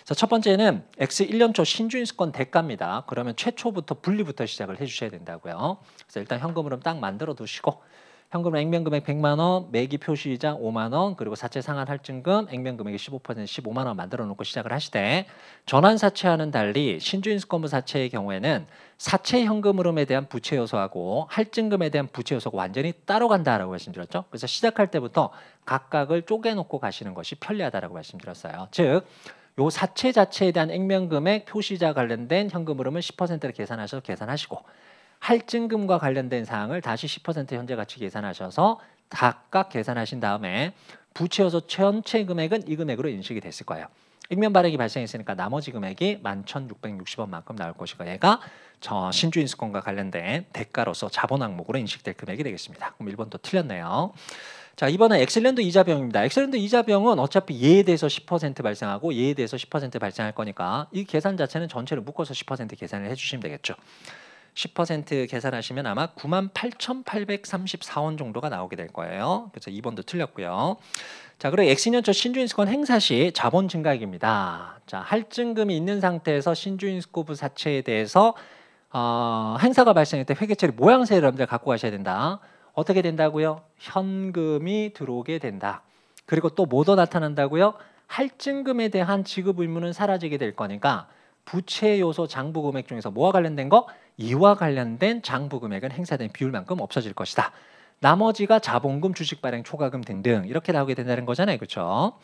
그래서 첫 번째는 X 1년 초 신주인수권 대가입니다. 그러면 최초부터 분리부터 시작을 해주셔야 된다고요. 그래서 일단 현금으로 딱 만들어 두시고, 현금은 액면금액 100만 원, 매기 표시이자 5만 원, 그리고 사채 상한 할증금, 액면금액이 15%, 15만 원 만들어 놓고 시작을 하시되, 전환사채와는 달리 신주인수권부 사채의 경우에는 사채 현금 흐름에 대한 부채 요소하고 할증금에 대한 부채 요소가 완전히 따로 간다라고 말씀드렸죠. 그래서 시작할 때부터 각각을 쪼개놓고 가시는 것이 편리하다라고 말씀드렸어요. 즉, 요 사채 자체에 대한 액면금액 표시이자 관련된 현금 흐름은 10%를 계산하셔서 계산하시고, 할증금과 관련된 사항을 다시 10% 현재 가치 계산하셔서 각각 계산하신 다음에 부채 요소 전체 금액은 이 금액으로 인식이 됐을 거예요. 액면 발액이 발생했으니까 나머지 금액이 11,660원만큼 나올 것이고 얘가 저 신주인수권과 관련된 대가로서 자본 항목으로 인식될 금액이 되겠습니다. 그럼 1번도 틀렸네요. 자, 이번은 엑셀랜드 이자 비용입니다. 엑셀랜드 이자 비용은 어차피 얘에 대해서 10% 발생하고 얘에 대해서 10% 발생할 거니까 이 계산 자체는 전체를 묶어서 10% 계산을 해주시면 되겠죠. 10% 계산하시면 아마 98,834원 정도가 나오게 될 거예요. 그래서 2번도 틀렸고요. 자, 그리고 X년초 신주인수권 행사 시 자본 증가액입니다. 자, 할증금이 있는 상태에서 신주인수권부 사채에 대해서 행사가 발생할 때 회계처리 모양새를 여러분들 갖고 가셔야 된다. 어떻게 된다고요? 현금이 들어오게 된다. 그리고 또 뭐도 나타난다고요? 할증금에 대한 지급 의무는 사라지게 될 거니까 부채 요소 장부 금액 중에서 뭐와 관련된 거? 이와 관련된 장부 금액은 행사된 비율만큼 없어질 것이다. 나머지가 자본금, 주식 발행, 초과금 등등 이렇게 나오게 된다는 거잖아요. 그렇죠?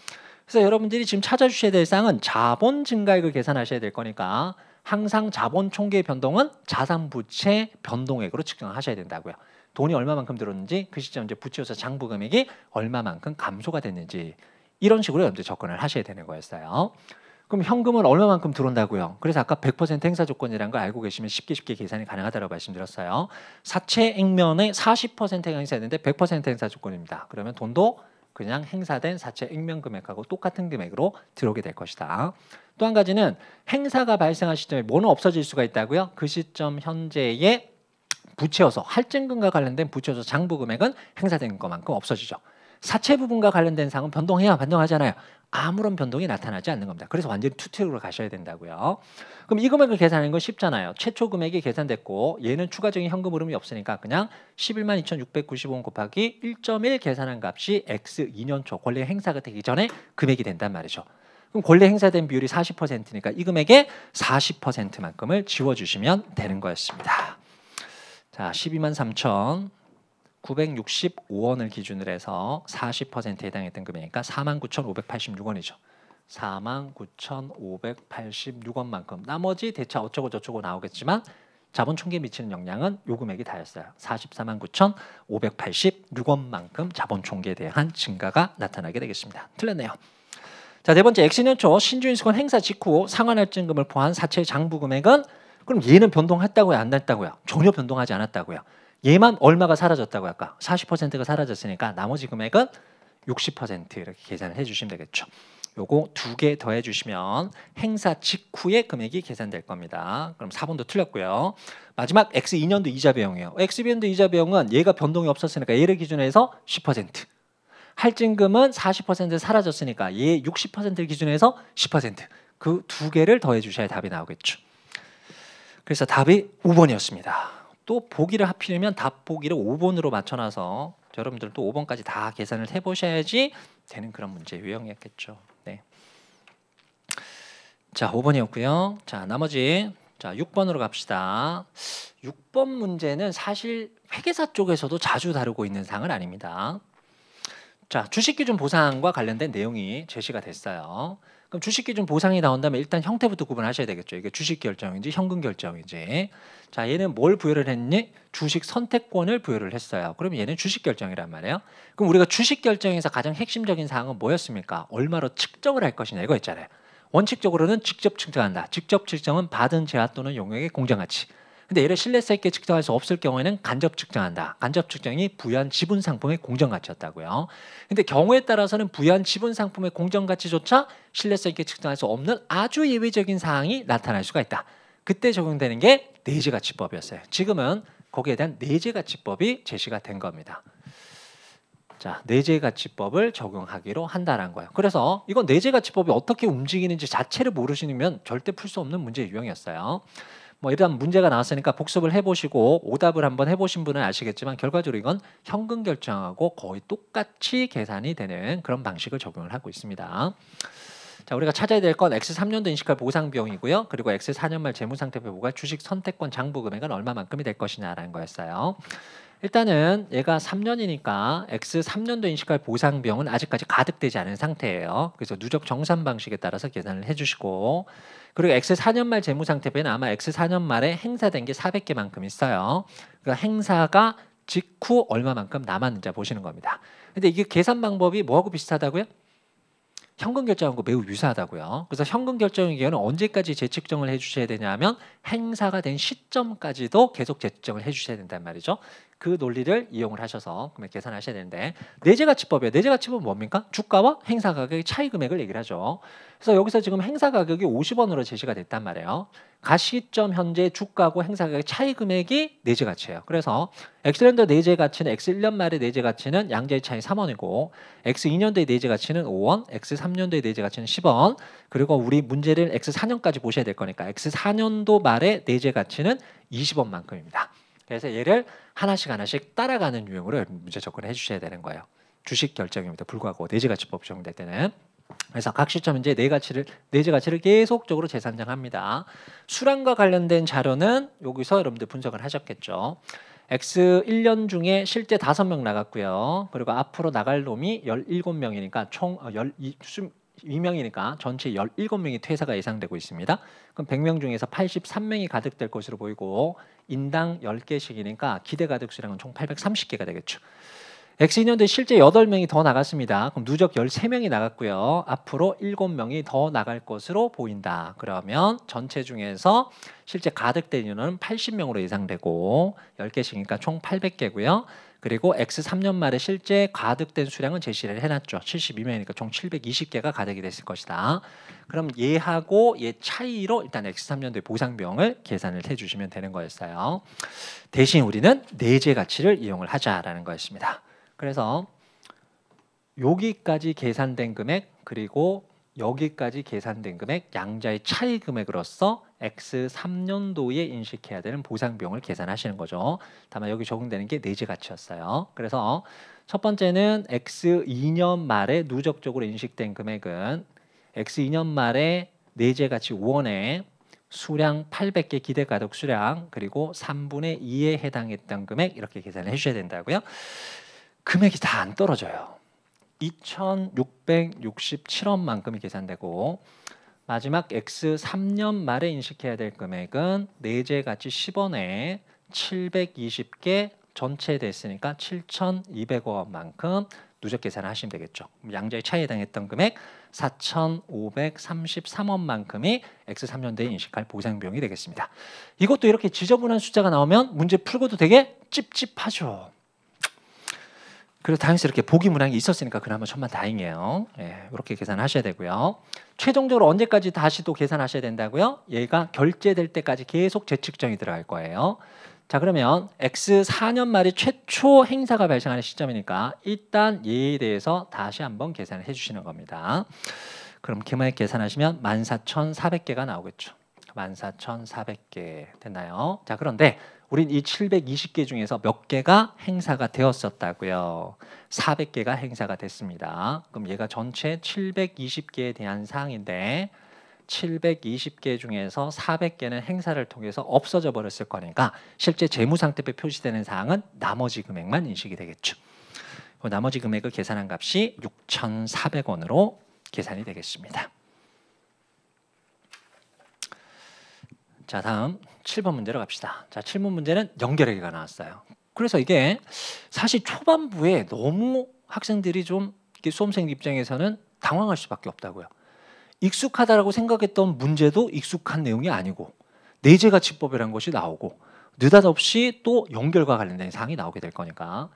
그래서 여러분들이 지금 찾아주셔야 될 사항은 자본 증가액을 계산하셔야 될 거니까 항상 자본 총계 변동은 자산 부채 변동액으로 측정하셔야 된다고요. 돈이 얼마만큼 들었는지, 그 시점 이제 부채에서 장부 금액이 얼마만큼 감소가 됐는지, 이런 식으로 여러분들 접근을 하셔야 되는 거였어요. 그럼 현금은 얼마만큼 들어온다고요? 그래서 아까 100% 행사 조건이라는 걸 알고 계시면 쉽게 계산이 가능하다고 말씀드렸어요. 사채 액면에 40%가 행사했는데 100% 행사 조건입니다. 그러면 돈도 그냥 행사된 사채 액면 금액하고 똑같은 금액으로 들어오게 될 것이다. 또 한 가지는 행사가 발생한 시점에 뭐는 없어질 수가 있다고요? 그 시점 현재의 부채여서 할증금과 관련된 부채여서 장부 금액은 행사된 것만큼 없어지죠. 사채 부분과 관련된 사항은 변동해야 변동하잖아요. 아무런 변동이 나타나지 않는 겁니다. 그래서 완전히 투트랙으로 가셔야 된다고요. 그럼 이 금액을 계산하는 건 쉽잖아요. 최초 금액이 계산됐고 얘는 추가적인 현금 흐름이 없으니까 그냥 112,690원 곱하기 1.1 계산한 값이 X 2년초 권리 행사가 되기 전에 금액이 된단 말이죠. 그럼 권리 행사된 비율이 40%니까 이 금액의 40%만큼을 지워주시면 되는 거였습니다. 자, 123,965원을 기준으로 해서 40%에 해당했던 금액이니까 49,586원이죠. 49,586원만큼 나머지 대차 어쩌고저쩌고 나오겠지만 자본 총계에 미치는 영향은 요 금액이 다였어요. 449,586원만큼 자본 총계에 대한 증가가 나타나게 되겠습니다. 틀렸네요. 자, 네 번째, X년초 신주인수권 행사 직후 상환할증금을 포함한 사채의 장부 금액은 그럼 얘는 변동했다고요? 안 했다고요? 전혀 변동하지 않았다고요. 얘만 얼마가 사라졌다고요? 아까 40%가 사라졌으니까 나머지 금액은 60% 이렇게 계산을 해주시면 되겠죠. 요거 두 개 더 해주시면 행사 직후의 금액이 계산될 겁니다. 그럼 4번도 틀렸고요. 마지막 X2년도 이자 비용이에요. X2년도 이자 비용은 얘가 변동이 없었으니까 얘를 기준으로 해서 10%. 할증금은 40% 사라졌으니까 얘 60%를 기준으로 해서 10%. 그 두 개를 더해 주셔야 답이 나오겠죠. 그래서 답이 5번이었습니다. 또 보기를 하필이면 답 보기를 5번으로 맞춰놔서 여러분들 또 5번까지 다 계산을 해보셔야지 되는 그런 문제 유형이었겠죠. 네. 자, 5번이었고요. 자, 나머지 자 6번으로 갑시다. 6번 문제는 사실 회계사 쪽에서도 자주 다루고 있는 사항은 아닙니다. 자, 주식기준 보상과 관련된 내용이 제시가 됐어요. 그럼 주식기준 보상이 나온다면 일단 형태부터 구분하셔야 되겠죠. 이게 주식결정인지 현금결정인지. 자, 얘는 뭘 부여를 했니? 주식선택권을 부여를 했어요. 그럼 얘는 주식결정이란 말이에요. 그럼 우리가 주식결정에서 가장 핵심적인 사항은 뭐였습니까? 얼마로 측정을 할 것이냐 이거 있잖아요. 원칙적으로는 직접 측정한다. 직접 측정은 받은 제하 또는 용역의 공정가치. 근데 얘를 신뢰성 있게 측정할 수 없을 경우에는 간접 측정한다. 간접 측정이 부여한 지분 상품의 공정가치였다고요. 근데 경우에 따라서는 부여한 지분 상품의 공정가치조차 신뢰성 있게 측정할 수 없는 아주 예외적인 사항이 나타날 수가 있다. 그때 적용되는 게 내재가치법이었어요. 지금은 거기에 대한 내재가치법이 제시가 된 겁니다. 자, 내재가치법을 적용하기로 한다는 거예요. 그래서 이건 내재가치법이 어떻게 움직이는지 자체를 모르시면 절대 풀 수 없는 문제의 유형이었어요. 뭐 일단 문제가 나왔으니까 복습을 해보시고 오답을 한번 해보신 분은 아시겠지만 결과적으로 이건 현금 결정하고 거의 똑같이 계산이 되는 그런 방식을 적용을 하고 있습니다. 자, 우리가 찾아야 될 건 X3년도 인식할 보상비용이고요. 그리고 X4년 말 재무상태표보가 주식 선택권 장부금액은 얼마만큼이 될 것이냐라는 거였어요. 일단은 얘가 3년이니까 X3년도 인식할 보상비용은 아직까지 가득되지 않은 상태예요. 그래서 누적 정산 방식에 따라서 계산을 해주시고, 그리고 X4년 말 재무상태표에는 아마 X4년 말에 행사된 게 400개만큼 있어요. 그러니까 행사가 직후 얼마만큼 남았는지 보시는 겁니다. 근데 이게 계산 방법이 뭐하고 비슷하다고요? 현금 결제하는 거 매우 유사하다고요. 그래서 현금 결제의 경우는 언제까지 재측정을 해주셔야 되냐면 행사가 된 시점까지도 계속 재측정을 해주셔야 된단 말이죠. 그 논리를 이용을 하셔서 금액 계산하셔야 되는데 내재가치법이에요. 내재가치법은 뭡니까? 주가와 행사가격의 차이 금액을 얘기를 하죠. 그래서 여기서 지금 행사가격이 50원으로 제시가 됐단 말이에요. 가시점 현재 주가하고 행사가격의 차이 금액이 내재가치예요. 그래서 X년도 내재가치는 X1년 말의 내재가치는 양자의 차이 3원이고 X2년도의 내재가치는 5원, X3년도의 내재가치는 10원. 그리고 우리 문제를 X4년까지 보셔야 될 거니까 X4년도 말의 내재가치는 20원만큼입니다. 그래서 얘를 하나씩 따라가는 유형으로 문제 접근해 주셔야 되는 거예요. 주식 결정임에도 불구하고 내재가치법 적용될 때는. 그래서 각 시점 현재 내재가치를 계속적으로 재산정합니다. 수량과 관련된 자료는 여기서 여러분들 분석을 하셨겠죠. X1년 중에 실제 5명 나갔고요. 그리고 앞으로 나갈 놈이 17명이니까 총 2명이니까 전체 17명이 퇴사가 예상되고 있습니다. 그럼 100명 중에서 83명이 가득될 것으로 보이고 인당 10개씩이니까 기대 가득 수량은 총 830개가 되겠죠. X2년도에 실제 8명이 더 나갔습니다. 그럼 누적 13명이 나갔고요. 앞으로 7명이 더 나갈 것으로 보인다. 그러면 전체 중에서 실제 가득된 인원은 80명으로 예상되고 10개씩이니까 총 800개고요. 그리고 X3년 말에 실제 가득된 수량은 제시를 해놨죠. 72명이니까 총 720개가 가득이 됐을 것이다. 그럼 얘하고 얘 차이로 일단 X3년도의 보상 비용을 계산을 해주시면 되는 거였어요. 대신 우리는 내재가치를 이용을 하자라는 거였습니다. 그래서 여기까지 계산된 금액 그리고 여기까지 계산된 금액 양자의 차이 금액으로서 X3년도에 인식해야 되는 보상 비용을 계산하시는 거죠. 다만 여기 적용되는 게 내재가치였어요. 그래서 첫 번째는 X2년 말에 누적적으로 인식된 금액은 X2년 말에 내재가치 5원에 수량 800개 기대가득 수량 그리고 3분의 2에 해당했던 금액 이렇게 계산을 해주셔야 된다고요. 금액이 다 안 떨어져요. 2,667원만큼이 계산되고 마지막 X3년 말에 인식해야 될 금액은 내재가치 10원에 720개 전체 됐으니까 7,200원만큼 누적 계산을 하시면 되겠죠. 양자의 차이에 해당했던 금액 4,533원만큼이 X3년도에 인식할 보상 비용이 되겠습니다. 이것도 이렇게 지저분한 숫자가 나오면 문제 풀고도 되게 찝찝하죠. 그래서 다행스럽게 보기 문항이 있었으니까 그나마 천만다행이에요. 예, 이렇게 계산하셔야 되고요. 최종적으로 언제까지 다시 또 계산하셔야 된다고요? 얘가 결제될 때까지 계속 재측정이 들어갈 거예요. 자 그러면 X4년 말이 최초 행사가 발생하는 시점이니까 일단 얘에 대해서 다시 한번 계산을 해주시는 겁니다. 그럼 금액 계산하시면 14,400개가 나오겠죠. 14,400개 됐나요? 자 그런데 우린 이 720개 중에서 몇 개가 행사가 되었었다고요? 400개가 행사가 됐습니다. 그럼 얘가 전체 720개에 대한 사항인데 720개 중에서 400개는 행사를 통해서 없어져 버렸을 거니까 실제 재무상태표에 표시되는 사항은 나머지 금액만 인식이 되겠죠. 나머지 금액을 계산한 값이 6,400원으로 계산이 되겠습니다. 자 다음 7번 문제로 갑시다. 자 7번 문제는 연결하기가 나왔어요. 그래서 이게 사실 초반부에 너무 학생들이 좀 수험생 입장에서는 당황할 수밖에 없다고요. 익숙하다라고 생각했던 문제도 익숙한 내용이 아니고 내재가치법이라는 것이 나오고 느닷없이 또 연결과 관련된 사항이 나오게 될 거니까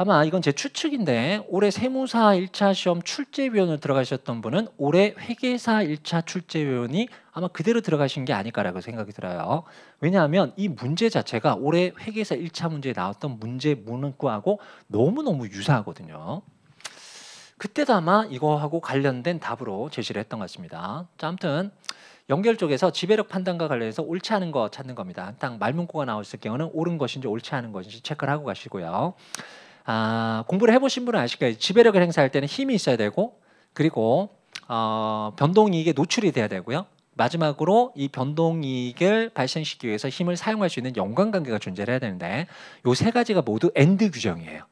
아마 이건 제 추측인데 올해 세무사 1차 시험 출제위원으로 들어가셨던 분은 올해 회계사 1차 출제위원이 아마 그대로 들어가신 게 아닐까라고 생각이 들어요. 왜냐하면 이 문제 자체가 올해 회계사 1차 문제에 나왔던 문제 문구하고 너무너무 유사하거든요. 그때도 아마 이거하고 관련된 답으로 제시를 했던 것 같습니다. 자, 아무튼 연결 쪽에서 지배력 판단과 관련해서 옳지 않은 거 찾는 겁니다. 딱 말문구가 나왔을 경우는 옳은 것인지 옳지 않은 것인지 체크를 하고 가시고요. 공부를 해보신 분은 아실 거예요. 지배력을 행사할 때는 힘이 있어야 되고 그리고 변동이익에 노출이 돼야 되고요. 마지막으로 이 변동이익을 발생시키기 위해서 힘을 사용할 수 있는 연관관계가 존재해야 되는데 이 세 가지가 모두 엔드 규정이에요.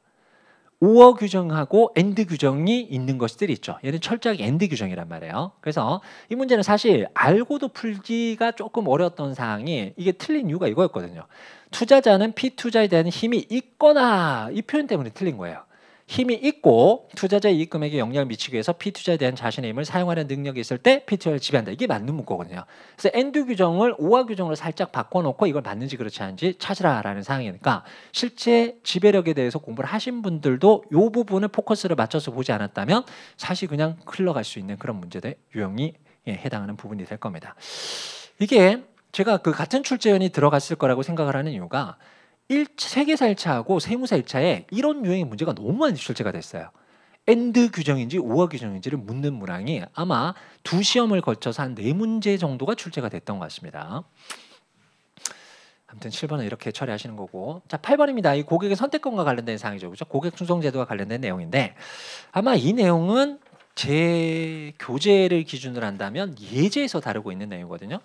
오어 규정하고 엔드 규정이 있는 것들이 있죠. 얘는 철저하게 엔드 규정이란 말이에요. 그래서 이 문제는 사실 알고도 풀기가 조금 어려웠던 사항이 이게 틀린 이유가 이거였거든요. 투자자는 피투자에 대한 힘이 있거나 이 표현 때문에 틀린 거예요. 힘이 있고 투자자의 이익 금액에 영향을 미치기 위해서 피투자에 대한 자신의 힘을 사용하는 능력이 있을 때 피투자를 지배한다. 이게 맞는 문구거든요. 그래서 엔드 규정을 오화 규정으로 살짝 바꿔놓고 이걸 맞는지 그렇지 않은지 찾으라라는 상황이니까 실제 지배력에 대해서 공부를 하신 분들도 이 부분을 포커스를 맞춰서 보지 않았다면 사실 그냥 흘러갈 수 있는 그런 문제들의 유형이 해당하는 부분이 될 겁니다. 이게 제가 그 같은 출제위원이 들어갔을 거라고 생각을 하는 이유가 세계사 1차하고 세무사 1차에 이런 유형의 문제가 너무 많이 출제가 됐어요. 엔드 규정인지 오화 규정인지를 묻는 문항이 아마 두 시험을 거쳐서 한 4문제 정도가 출제가 됐던 것 같습니다. 아무튼 7번은 이렇게 처리하시는 거고, 자 8번입니다. 이 고객의 선택권과 관련된 사항이죠. 그렇죠? 고객 충성 제도와 관련된 내용인데 아마 이 내용은 제 교재를 기준으로 한다면 예제에서 다루고 있는 내용이거든요.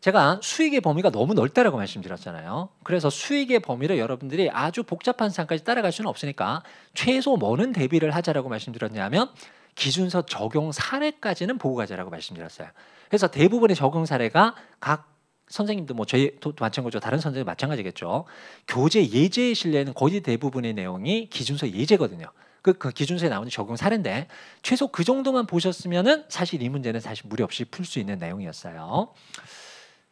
제가 수익의 범위가 너무 넓다라고 말씀드렸잖아요. 그래서 수익의 범위를 여러분들이 아주 복잡한 상까지 따라갈 수는 없으니까 최소 뭐는 대비를 하자라고 말씀드렸냐면 기준서 적용 사례까지는 보고 가자라고 말씀드렸어요. 그래서 대부분의 적용 사례가 각 선생님도 뭐 저희도 마찬가지고 다른 선생님도 마찬가지겠죠. 교재 예제의 실내는 거의 대부분의 내용이 기준서 예제거든요. 그 기준서에 나오는 적용 사례인데 최소 그 정도만 보셨으면은 사실 이 문제는 사실 무리 없이 풀 수 있는 내용이었어요.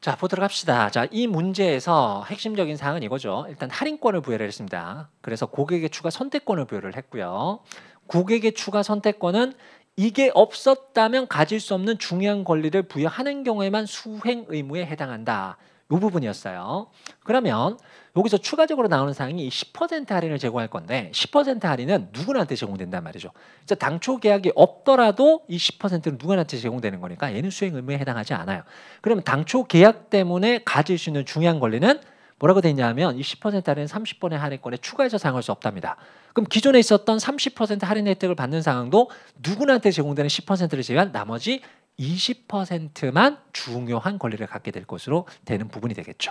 자 보도록 합시다. 자 이 문제에서 핵심적인 사항은 이거죠. 일단 할인권을 부여를 했습니다. 그래서 고객의 추가 선택권을 부여를 했고요. 고객의 추가 선택권은 이게 없었다면 가질 수 없는 중요한 권리를 부여하는 경우에만 수행 의무에 해당한다. 이 부분이었어요. 그러면 여기서 추가적으로 나오는 사항이 10% 할인을 제공할 건데 10% 할인은 누구한테 제공된단 말이죠. 그래서 당초 계약이 없더라도 이 10%는 누구한테 제공되는 거니까 얘는 수행 의무에 해당하지 않아요. 그러면 당초 계약 때문에 가질 수 있는 중요한 권리는 뭐라고 돼 있냐면 이 10% 할인은 30번의 할인권에 추가해서 사용할 수 없답니다. 그럼 기존에 있었던 30% 할인 혜택을 받는 상황도 누구한테 제공되는 10%를 제외한 나머지 20%만 중요한 권리를 갖게 될 것으로 되는 부분이 되겠죠.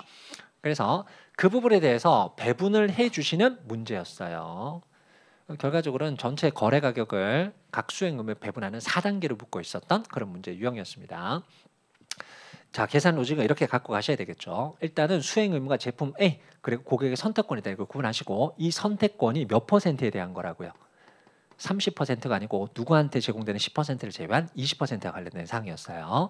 그래서 그 부분에 대해서 배분을 해주시는 문제였어요. 결과적으로는 전체 거래 가격을 각 수행금에 배분하는 4단계로 묶고 있었던 그런 문제 유형이었습니다. 자 계산 로직은 이렇게 갖고 가셔야 되겠죠. 일단은 수행 의무가 제품 A 그리고 고객의 선택권이다 이걸 구분하시고 이 선택권이 몇 퍼센트에 대한 거라고요. 30%가 아니고 누구한테 제공되는 10%를 제외한 20%와 관련된 사항이었어요.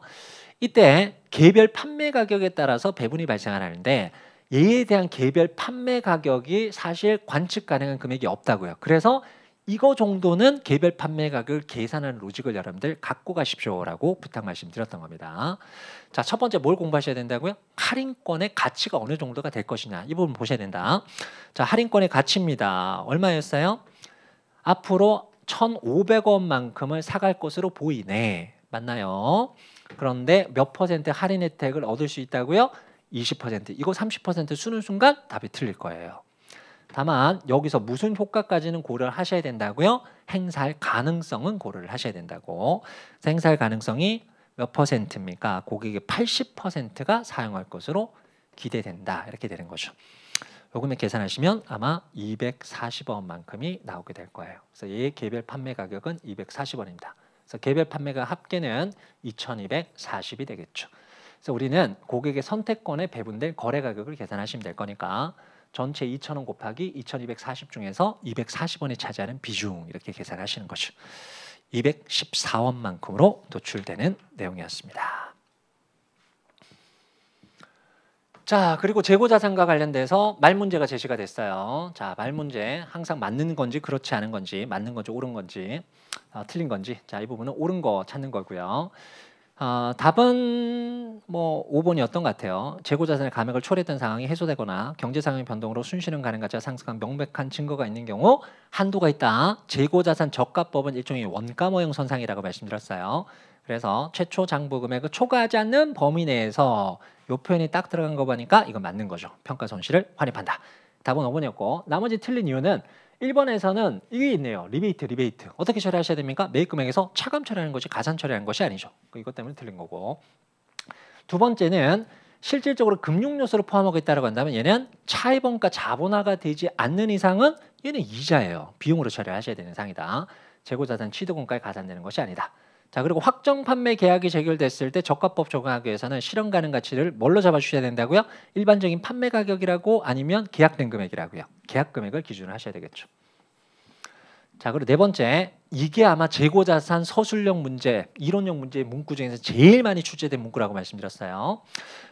이때 개별 판매 가격에 따라서 배분이 발생하는데 얘에 대한 개별 판매 가격이 사실 관측 가능한 금액이 없다고요. 그래서 이거 정도는 개별 판매 가격을 계산하는 로직을 여러분들 갖고 가십시오라고 부탁 말씀드렸던 겁니다. 자, 첫 번째 뭘 공부하셔야 된다고요? 할인권의 가치가 어느 정도가 될 것이냐 이 부분 보셔야 된다. 자, 할인권의 가치입니다. 얼마였어요? 앞으로 1,500원만큼을 사갈 것으로 보이네. 맞나요? 그런데 몇 퍼센트 할인 혜택을 얻을 수 있다고요? 20%. 이거 30% 쓰는 순간 답이 틀릴 거예요. 다만 여기서 무슨 효과까지는 고려를 하셔야 된다고요? 행사할 가능성은 고려를 하셔야 된다고. 행사할 가능성이 몇 퍼센트입니까? 고객의 80%가 사용할 것으로 기대된다. 이렇게 되는 거죠. 요금액 계산하시면 아마 240원만큼이 나오게 될 거예요. 그래서 얘의 개별 판매 가격은 240원입니다. 그래서 개별 판매가 합계는 2240이 되겠죠. 그래서 우리는 고객의 선택권에 배분될 거래 가격을 계산하시면 될 거니까 전체 2,000원 곱하기 2240 중에서 240원이 차지하는 비중 이렇게 계산하시는 거죠. 214원만큼으로 노출되는 내용이었습니다. 자 그리고 재고자산과 관련돼서 말문제가 제시가 됐어요. 자 말문제 항상 맞는 건지 그렇지 않은 건지 맞는 건지 옳은 건지 틀린 건지 자 이 부분은 옳은 거 찾는 거고요. 답은 뭐 5번이었던 것 같아요. 재고자산의 감액을 초래했던 상황이 해소되거나 경제상황의 변동으로 순실은 가능 가치가 상승한 명백한 증거가 있는 경우 한도가 있다. 재고자산 저가법은 일종의 원가 모형 선상이라고 말씀드렸어요. 그래서 최초 장부 금액을 초과하지 않는 범위 내에서 요 표현이 딱 들어간 거 보니까 이건 맞는 거죠. 평가 손실을 환입한다. 답은 5번이었고 나머지 틀린 이유는 1번에서는 이게 있네요. 리베이트. 어떻게 처리하셔야 됩니까? 매입 금액에서 차감 처리하는 것이 가산 처리하는 것이 아니죠. 이것 때문에 틀린 거고. 두 번째는 실질적으로 금융 요소를 포함하고 있다고 한다면 얘는 차입원가 자본화가 되지 않는 이상은 얘는 이자예요. 비용으로 처리하셔야 되는 상이다. 재고자산 취득원가에 가산되는 것이 아니다. 자 그리고 확정 판매 계약이 체결됐을 때 저가법 적용하기 위해서는 실현 가능 가치를 뭘로 잡아주셔야 된다고요? 일반적인 판매 가격이라고 아니면 계약된 금액이라고요. 계약 금액을 기준으로 하셔야 되겠죠. 자, 그리고 네 번째, 이게 아마 재고자산 서술형 문제, 이론형 문제의 문구 중에서 제일 많이 출제된 문구라고 말씀드렸어요.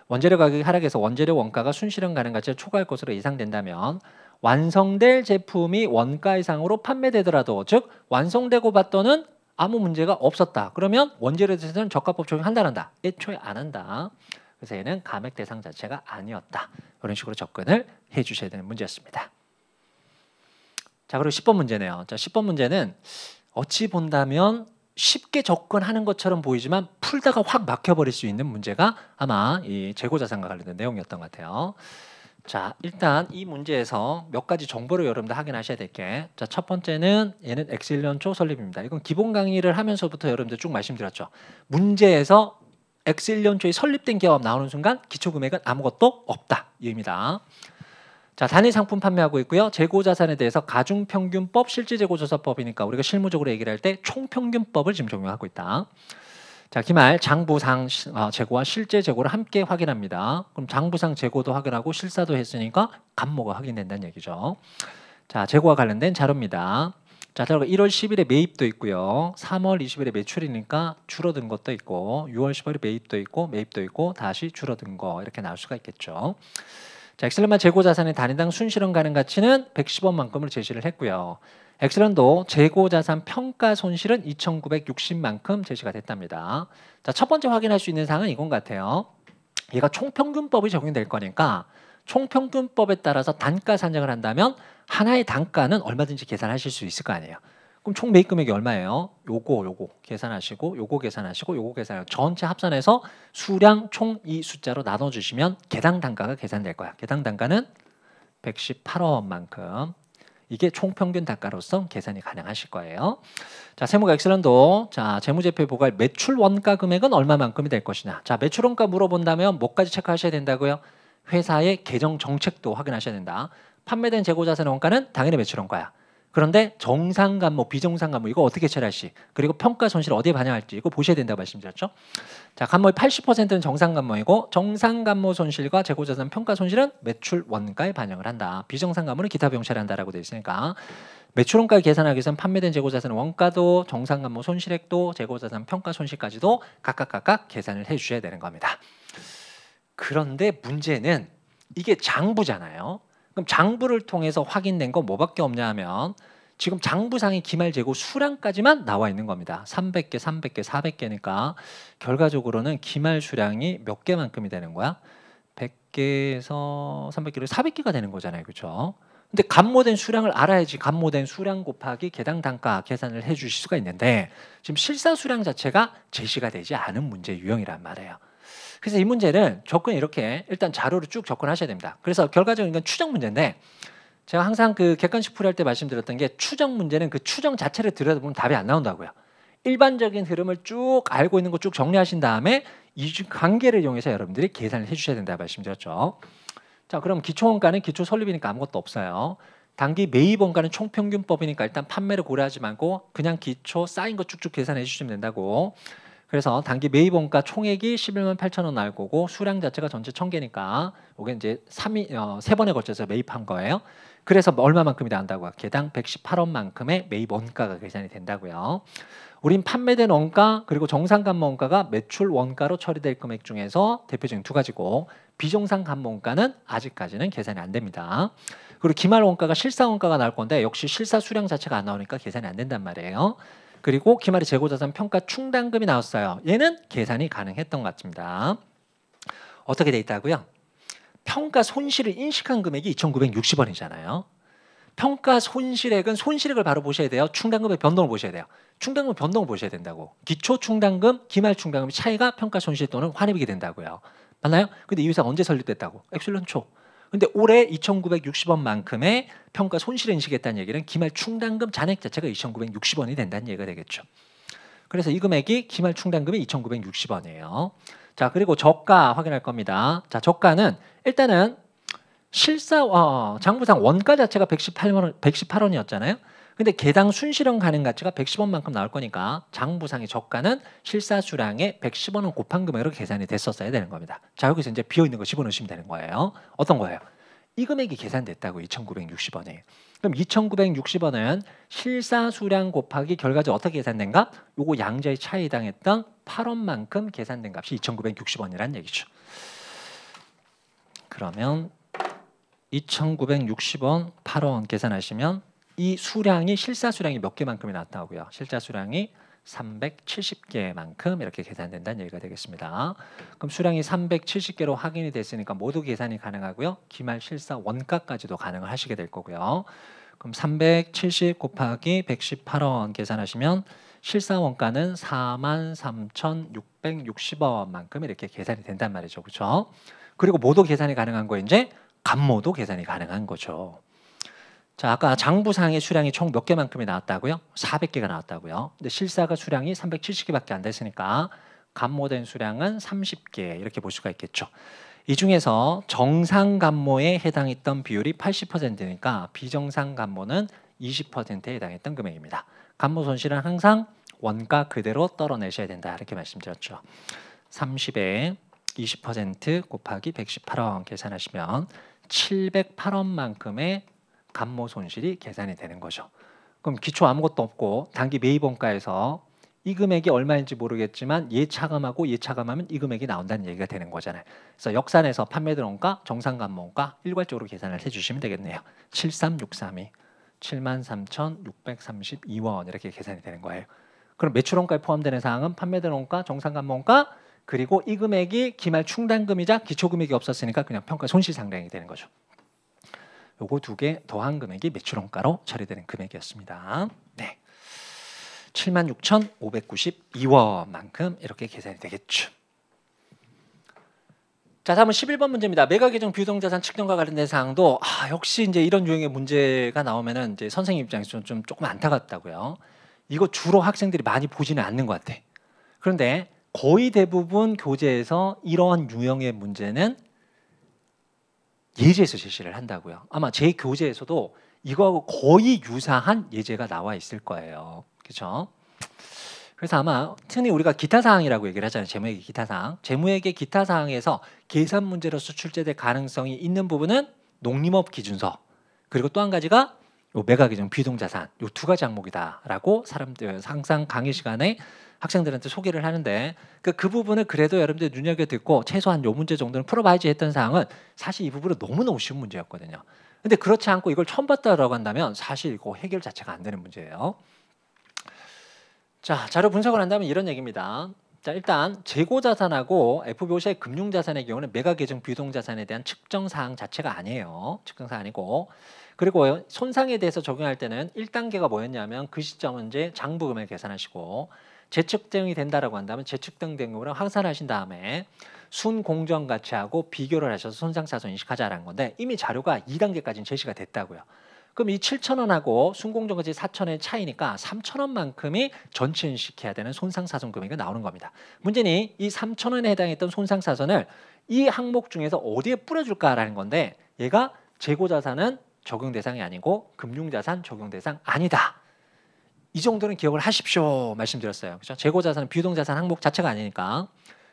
원재료 가격이 하락해서 원재료 원가가 순실현 가능 가치를 초과할 것으로 예상된다면 완성될 제품이 원가 이상으로 판매되더라도, 즉 완성되고 봤더는 아무 문제가 없었다. 그러면 원재료에 대해서는 저가법 적용한다 안 한다? 애초에 안 한다. 그래서 얘는 감액 대상 자체가 아니었다. 이런 식으로 접근을 해주셔야 되는 문제였습니다. 자, 그리고 10번 문제네요. 자, 10번 문제는 어찌 본다면 쉽게 접근하는 것처럼 보이지만 풀다가 확 막혀버릴 수 있는 문제가 아마 이 재고자산과 관련된 내용이었던 것 같아요. 자, 일단 이 문제에서 몇 가지 정보를 여러분들 확인하셔야 될 게, 자, 첫 번째는 얘는 X1년 초 설립입니다. 이건 기본 강의를 하면서부터 여러분들 쭉 말씀드렸죠. 문제에서 X1년 초에 설립된 기업 나오는 순간 기초금액은 아무것도 없다, 이 의미다. 자, 단일 상품 판매하고 있고요. 재고자산에 대해서 가중평균법, 실질재고조사법이니까 우리가 실무적으로 얘기를 할 때 총평균법을 지금 적용하고 있다. 자, 기말 장부상 재고와 실제 재고를 함께 확인합니다. 그럼 장부상 재고도 확인하고 실사도 했으니까 감모가 확인된다는 얘기죠. 자, 재고와 관련된 자료입니다. 자, 따라서 1월 10일에 매입도 있고요. 3월 20일에 매출이니까 줄어든 것도 있고, 6월 10일에 매입도 있고 다시 줄어든 거 이렇게 나올 수가 있겠죠. 자, 엑셀런만 재고자산의 단위당 순실현 가능 가치는 110원만큼을 제시를 했고요. 엑셀런도 재고자산 평가 손실은 2,960만큼 제시가 됐답니다. 자, 첫 번째 확인할 수 있는 사항은 이건 같아요. 얘가 총평균법이 적용될 거니까 총평균법에 따라서 단가 산정을 한다면 하나의 단가는 얼마든지 계산하실 수 있을 거 아니에요. 그럼 총 매입 금액이 얼마예요? 요거 계산하시고 요거 계산하시고 전체 합산해서 수량 총 이 숫자로 나눠주시면 개당 단가가 계산될 거야. 개당 단가는 118원만큼 이게 총평균 단가로서 계산이 가능하실 거예요. 자, 세무가 엑셀런도 자, 재무제표에 보고할 매출 원가 금액은 얼마만큼이 될 것이냐. 자, 매출 원가 물어본다면 뭐까지 체크하셔야 된다고요? 회사의 계정 정책도 확인하셔야 된다. 판매된 재고자산의 원가는 당연히 매출 원가야. 그런데 정상 감모, 비정상 감모 이거 어떻게 처리할지, 그리고 평가 손실 어디에 반영할지 이거 보셔야 된다고 말씀드렸죠. 자, 감모의 80%는 정상 감모이고 정상 감모 손실과 재고자산 평가 손실은 매출 원가에 반영을 한다. 비정상 감모는 기타 비용 처리한다라고 되어 있으니까 매출 원가 계산하기 위해서는 판매된 재고자산 원가도 정상 감모 손실액도 재고자산 평가 손실까지도 각각 계산을 해주셔야 되는 겁니다. 그런데 문제는 이게 장부잖아요. 그럼 장부를 통해서 확인된 건 뭐밖에 없냐 하면 지금 장부상의 기말 재고 수량까지만 나와 있는 겁니다. 300개, 300개, 400개니까 결과적으로는 기말 수량이 몇 개만큼이 되는 거야? 100개에서 300개로 400개가 되는 거잖아요. 그렇죠? 근데 감모된 수량을 알아야지 감모된 수량 곱하기 개당 단가 계산을 해 주실 수가 있는데 지금 실사 수량 자체가 제시가 되지 않은 문제 유형이란 말이에요. 그래서 이 문제는 접근이 이렇게 일단 자료를 쭉 접근하셔야 됩니다. 그래서 결과적인 건 추정 문제인데 제가 항상 그 객관식 풀이할 때 말씀드렸던 게 추정 문제는 그 추정 자체를 들여다보면 답이 안 나온다고요. 일반적인 흐름을 쭉 알고 있는 거 쭉 정리하신 다음에 이 관계를 이용해서 여러분들이 계산을 해주셔야 된다 말씀드렸죠. 자, 그럼 기초원가는 기초 설립이니까 아무것도 없어요. 단기 매입원가는 총평균법이니까 일단 판매를 고려하지 말고 그냥 기초 쌓인 거 쭉쭉 계산해 주시면 된다고. 그래서 단기 매입원가 총액이 118,000원 날 거고 수량 자체가 전체 1,000개니까 이게 이제 3번에 걸쳐서 매입한 거예요. 그래서 얼마만큼이 나온다고요? 개당 118원만큼의 매입원가가 계산이 된다고요. 우린 판매된 원가 그리고 정상 감모 원가가 매출 원가로 처리될 금액 중에서 대표적인 두 가지고 비정상 감모 원가는 아직까지는 계산이 안 됩니다. 그리고 기말 원가가 실사 원가가 나올 건데 역시 실사 수량 자체가 안 나오니까 계산이 안 된단 말이에요. 그리고 기말에 재고자산 평가 충당금이 나왔어요. 얘는 계산이 가능했던 것 같습니다. 어떻게 돼 있다고요? 평가 손실을 인식한 금액이 2,960원이잖아요. 평가 손실액은 손실액을 바로 보셔야 돼요. 충당금의 변동을 보셔야 돼요. 충당금 변동을 보셔야 된다고. 기초 충당금, 기말 충당금의 차이가 평가 손실 또는 환입이 된다고요. 맞나요? 근데 이 회사가 언제 설립됐다고? 엑셀런 초. 근데 올해 2,960원만큼의 평가 손실을 인식했다는 얘기는 기말 충당금 잔액 자체가 2,960원이 된다는 얘기가 되겠죠. 그래서 이 금액이 기말 충당금이 2,960원이에요. 자, 그리고 저가 확인할 겁니다. 자, 저가는 일단은 실사 장부상 원가 자체가 118원이었잖아요. 근데 개당 순실현 가능 가치가 110원만큼 나올 거니까 장부상의 저가는 실사 수량의 110원을 곱한 금액으로 계산이 됐었어야 되는 겁니다. 자, 여기서 이제 비어있는 거 집어넣으시면 되는 거예요. 어떤 거예요? 이 금액이 계산됐다고 2,960원에. 그럼 2,960원은 실사수량 곱하기 결과적으로 어떻게 계산된가? 요거 양자의 차이에 해당했던 8원만큼 계산된 값이 2,960원이란 얘기죠. 그러면 2,960원 8원 계산하시면 이 수량이 실사수량이 몇 개만큼이 나왔다고요? 실사수량이 370개만큼 이렇게 계산된다는 얘기가 되겠습니다. 그럼 수량이 370개로 확인이 됐으니까 모두 계산이 가능하고요. 기말 실사 원가까지도 가능을 하시게 될 거고요. 그럼 370 곱하기 118원 계산하시면 실사 원가는 43,660원만큼 이렇게 계산이 된단 말이죠. 그렇죠? 그리고 모두 계산이 가능한 거 이제 감모도 계산이 가능한 거죠. 자, 아까 장부상의 수량이 총 몇 개만큼이 나왔다고요? 400개가 나왔다고요. 근데 실사가 수량이 370개밖에 안 됐으니까 감모된 수량은 30개 이렇게 볼 수가 있겠죠. 이 중에서 정상 감모에 해당했던 비율이 80%니까 비정상 감모는 20%에 해당했던 금액입니다. 감모 손실은 항상 원가 그대로 떨어내셔야 된다 이렇게 말씀드렸죠. 30에 20% 곱하기 118원 계산하시면 708원만큼의 감모 손실이 계산이 되는 거죠. 그럼 기초 아무것도 없고 단기 매입원가에서 이 금액이 얼마인지 모르겠지만 예차감하고 예차감하면 이 금액이 나온다는 얘기가 되는 거잖아요. 그래서 역산에서 판매들 원가, 정상 감모 원가 일괄적으로 계산을 해주시면 되겠네요. 73632, 73,632원 이렇게 계산이 되는 거예요. 그럼 매출 원가에 포함되는 사항은 판매들 원가, 정상 감모 원가 그리고 이 금액이 기말 충당금이자 기초 금액이 없었으니까 그냥 평가 손실 상당이 되는 거죠. 요거 두 개 더한 금액이 매출원가로 처리되는 금액이었습니다. 네, 76,592원만큼 이렇게 계산이 되겠죠. 자, 다음은 11번 문제입니다. 매각예정 비유동자산 측정과 관련된 사항도 역시 이제 이런 유형의 문제가 나오면은 이제 선생님 입장에서 좀 조금 안타깝다고요. 이거 주로 학생들이 많이 보지는 않는 것 같아. 그런데 거의 대부분 교재에서 이러한 유형의 문제는 예제에서 제시를 한다고요. 아마 제 교재에서도 이거하고 거의 유사한 예제가 나와 있을 거예요. 그렇죠? 그래서 아마 흔히 우리가 기타사항이라고 얘기를 하잖아요. 재무회계 기타사항. 재무회계 기타사항에서 계산 문제로서 출제될 가능성이 있는 부분은 농림업 기준서 그리고 또 한 가지가 매각예정 비유동자산 이 두 가지 항목이다라고 사람들 항상 강의 시간에 학생들한테 소개를 하는데 그 부분을 그래도 여러분들 눈여겨 듣고 최소한 요 문제 정도는 풀어봐야지 했던 사항은 사실 이 부분은 너무너무 쉬운 문제였거든요. 근데 그렇지 않고 이걸 처음 봤다라고 한다면 사실 이거 해결 자체가 안 되는 문제예요. 자, 자료 분석을 한다면 이런 얘기입니다. 자, 일단 재고자산하고 FBOC의 금융자산의 경우는 매각예정 비유동자산에 대한 측정사항 자체가 아니에요. 측정사항 아니고 그리고 손상에 대해서 적용할 때는 1단계가 뭐였냐면 그 시점은 이제 장부금액 계산하시고 재측정이 된다라고 한다면 재측정된 금액으로 환산하신 다음에 순공정가치하고 비교를 하셔서 손상사손 인식하자라는 건데 이미 자료가 2단계까지는 제시가 됐다고요. 그럼 이 7,000원하고 순공정가치 4,000원의 차이니까 3,000원만큼이 전체 인식해야 되는 손상사손 금액이 나오는 겁니다. 문제는 이 3,000원에 해당했던 손상사손을 이 항목 중에서 어디에 뿌려줄까라는 건데 얘가 재고자산은 적용 대상이 아니고 금융자산 적용 대상 아니다. 이 정도는 기억을 하십시오 말씀드렸어요. 그렇죠? 재고자산은 비유동자산 항목 자체가 아니니까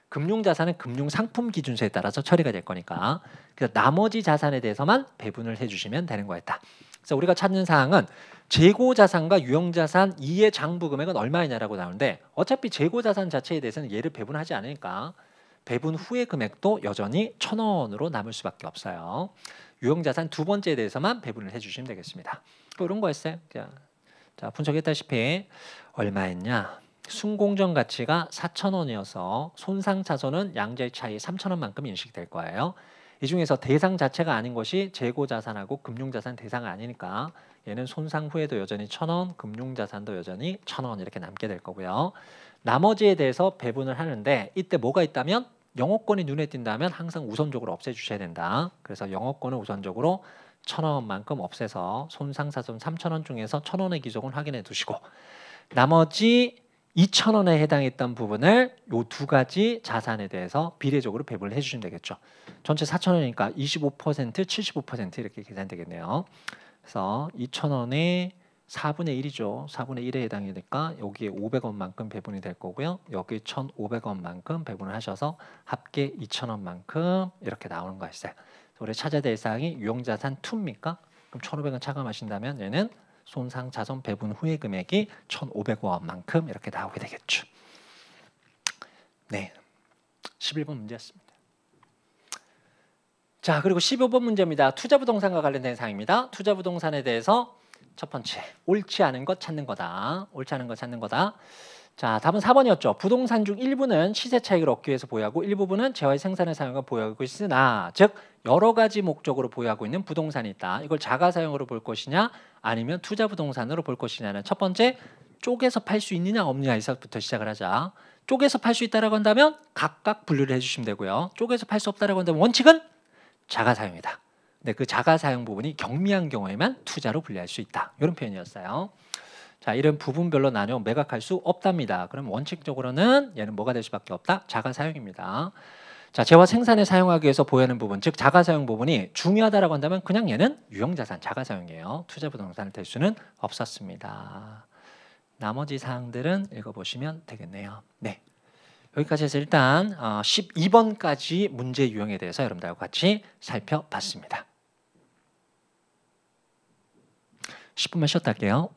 금융자산은 금융상품 기준서에 따라서 처리가 될 거니까 그래서 나머지 자산에 대해서만 배분을 해주시면 되는 거였다. 그래서 우리가 찾는 사항은 재고자산과 유형자산 2의 장부금액은 얼마이냐라고 나오는데 어차피 재고자산 자체에 대해서는 얘를 배분하지 않으니까 배분 후의 금액도 여전히 1,000원으로 남을 수밖에 없어요. 유형자산 두 번째에 대해서만 배분을 해주시면 되겠습니다. 또 이런 거였어요. 자, 분석했다시피 얼마였냐? 순공정 가치가 4,000원이어서 손상차손은 양자의 차이 3,000원만큼 인식될 거예요. 이 중에서 대상 자체가 아닌 것이 재고자산하고 금융자산 대상 아니니까 얘는 손상 후에도 여전히 1,000원, 금융자산도 여전히 1,000원 이렇게 남게 될 거고요. 나머지에 대해서 배분을 하는데 이때 뭐가 있다면 영업권이 눈에 띈다면 항상 우선적으로 없애주셔야 된다. 그래서 영업권을 우선적으로 1,000원만큼 없애서 손상사손 3,000원 중에서 1,000원의 기준을 확인해 두시고 나머지 2,000원에 해당했던 부분을 요 두 가지 자산에 대해서 비례적으로 배분을 해주시면 되겠죠. 전체 4,000원이니까 25%, 75% 이렇게 계산되겠네요. 그래서 2,000원의 4분의 1이죠. 4분의 1에 해당이니까 여기에 500원만큼 배분이 될 거고요. 여기 1,500원만큼 배분을 하셔서 합계 2,000원만큼 이렇게 나오는 거였어요. 우리 차제 대상이 유형자산 2입니까? 그럼 1,500원 차감하신다면 얘는 손상 자선 배분 후의 금액이 1,500원만큼 이렇게 나오게 되겠죠. 네, 11번 문제였습니다. 자, 그리고 15번 문제입니다. 투자부동산과 관련된 사항입니다. 투자부동산에 대해서 첫 번째, 옳지 않은 것 찾는 거다. 옳지 않은 것 찾는 거다. 자, 답은 4번이었죠. 부동산 중 일부는 시세 차익을 얻기 위해서 보유하고 일부분은 재화의 생산을 사용하고 보유하고 있으나, 즉 여러 가지 목적으로 보유하고 있는 부동산이 있다. 이걸 자가 사용으로 볼 것이냐 아니면 투자 부동산으로 볼 것이냐는 첫 번째 쪼개서 팔 수 있느냐 없느냐에서부터 시작을 하자. 쪼개서 팔 수 있다라고 한다면 각각 분류를 해주시면 되고요. 쪼개서 팔 수 없다라고 한다면 원칙은 자가 사용이다. 근데 그 자가 사용 부분이 경미한 경우에만 투자로 분류할 수 있다. 이런 표현이었어요. 자, 이런 부분별로 나뉘어 매각할 수 없답니다. 그럼 원칙적으로는 얘는 뭐가 될 수밖에 없다? 자가 사용입니다. 자, 재화 생산에 사용하기 위해서 보유하는 부분, 즉 자가 사용 부분이 중요하다라고 한다면 그냥 얘는 유형자산, 자가 사용이에요. 투자 부동산을 될 수는 없었습니다. 나머지 사항들은 읽어보시면 되겠네요. 네, 여기까지 해서 일단 12번까지 문제 유형에 대해서 여러분들과 같이 살펴봤습니다. 10분만 쉬었다 할게요.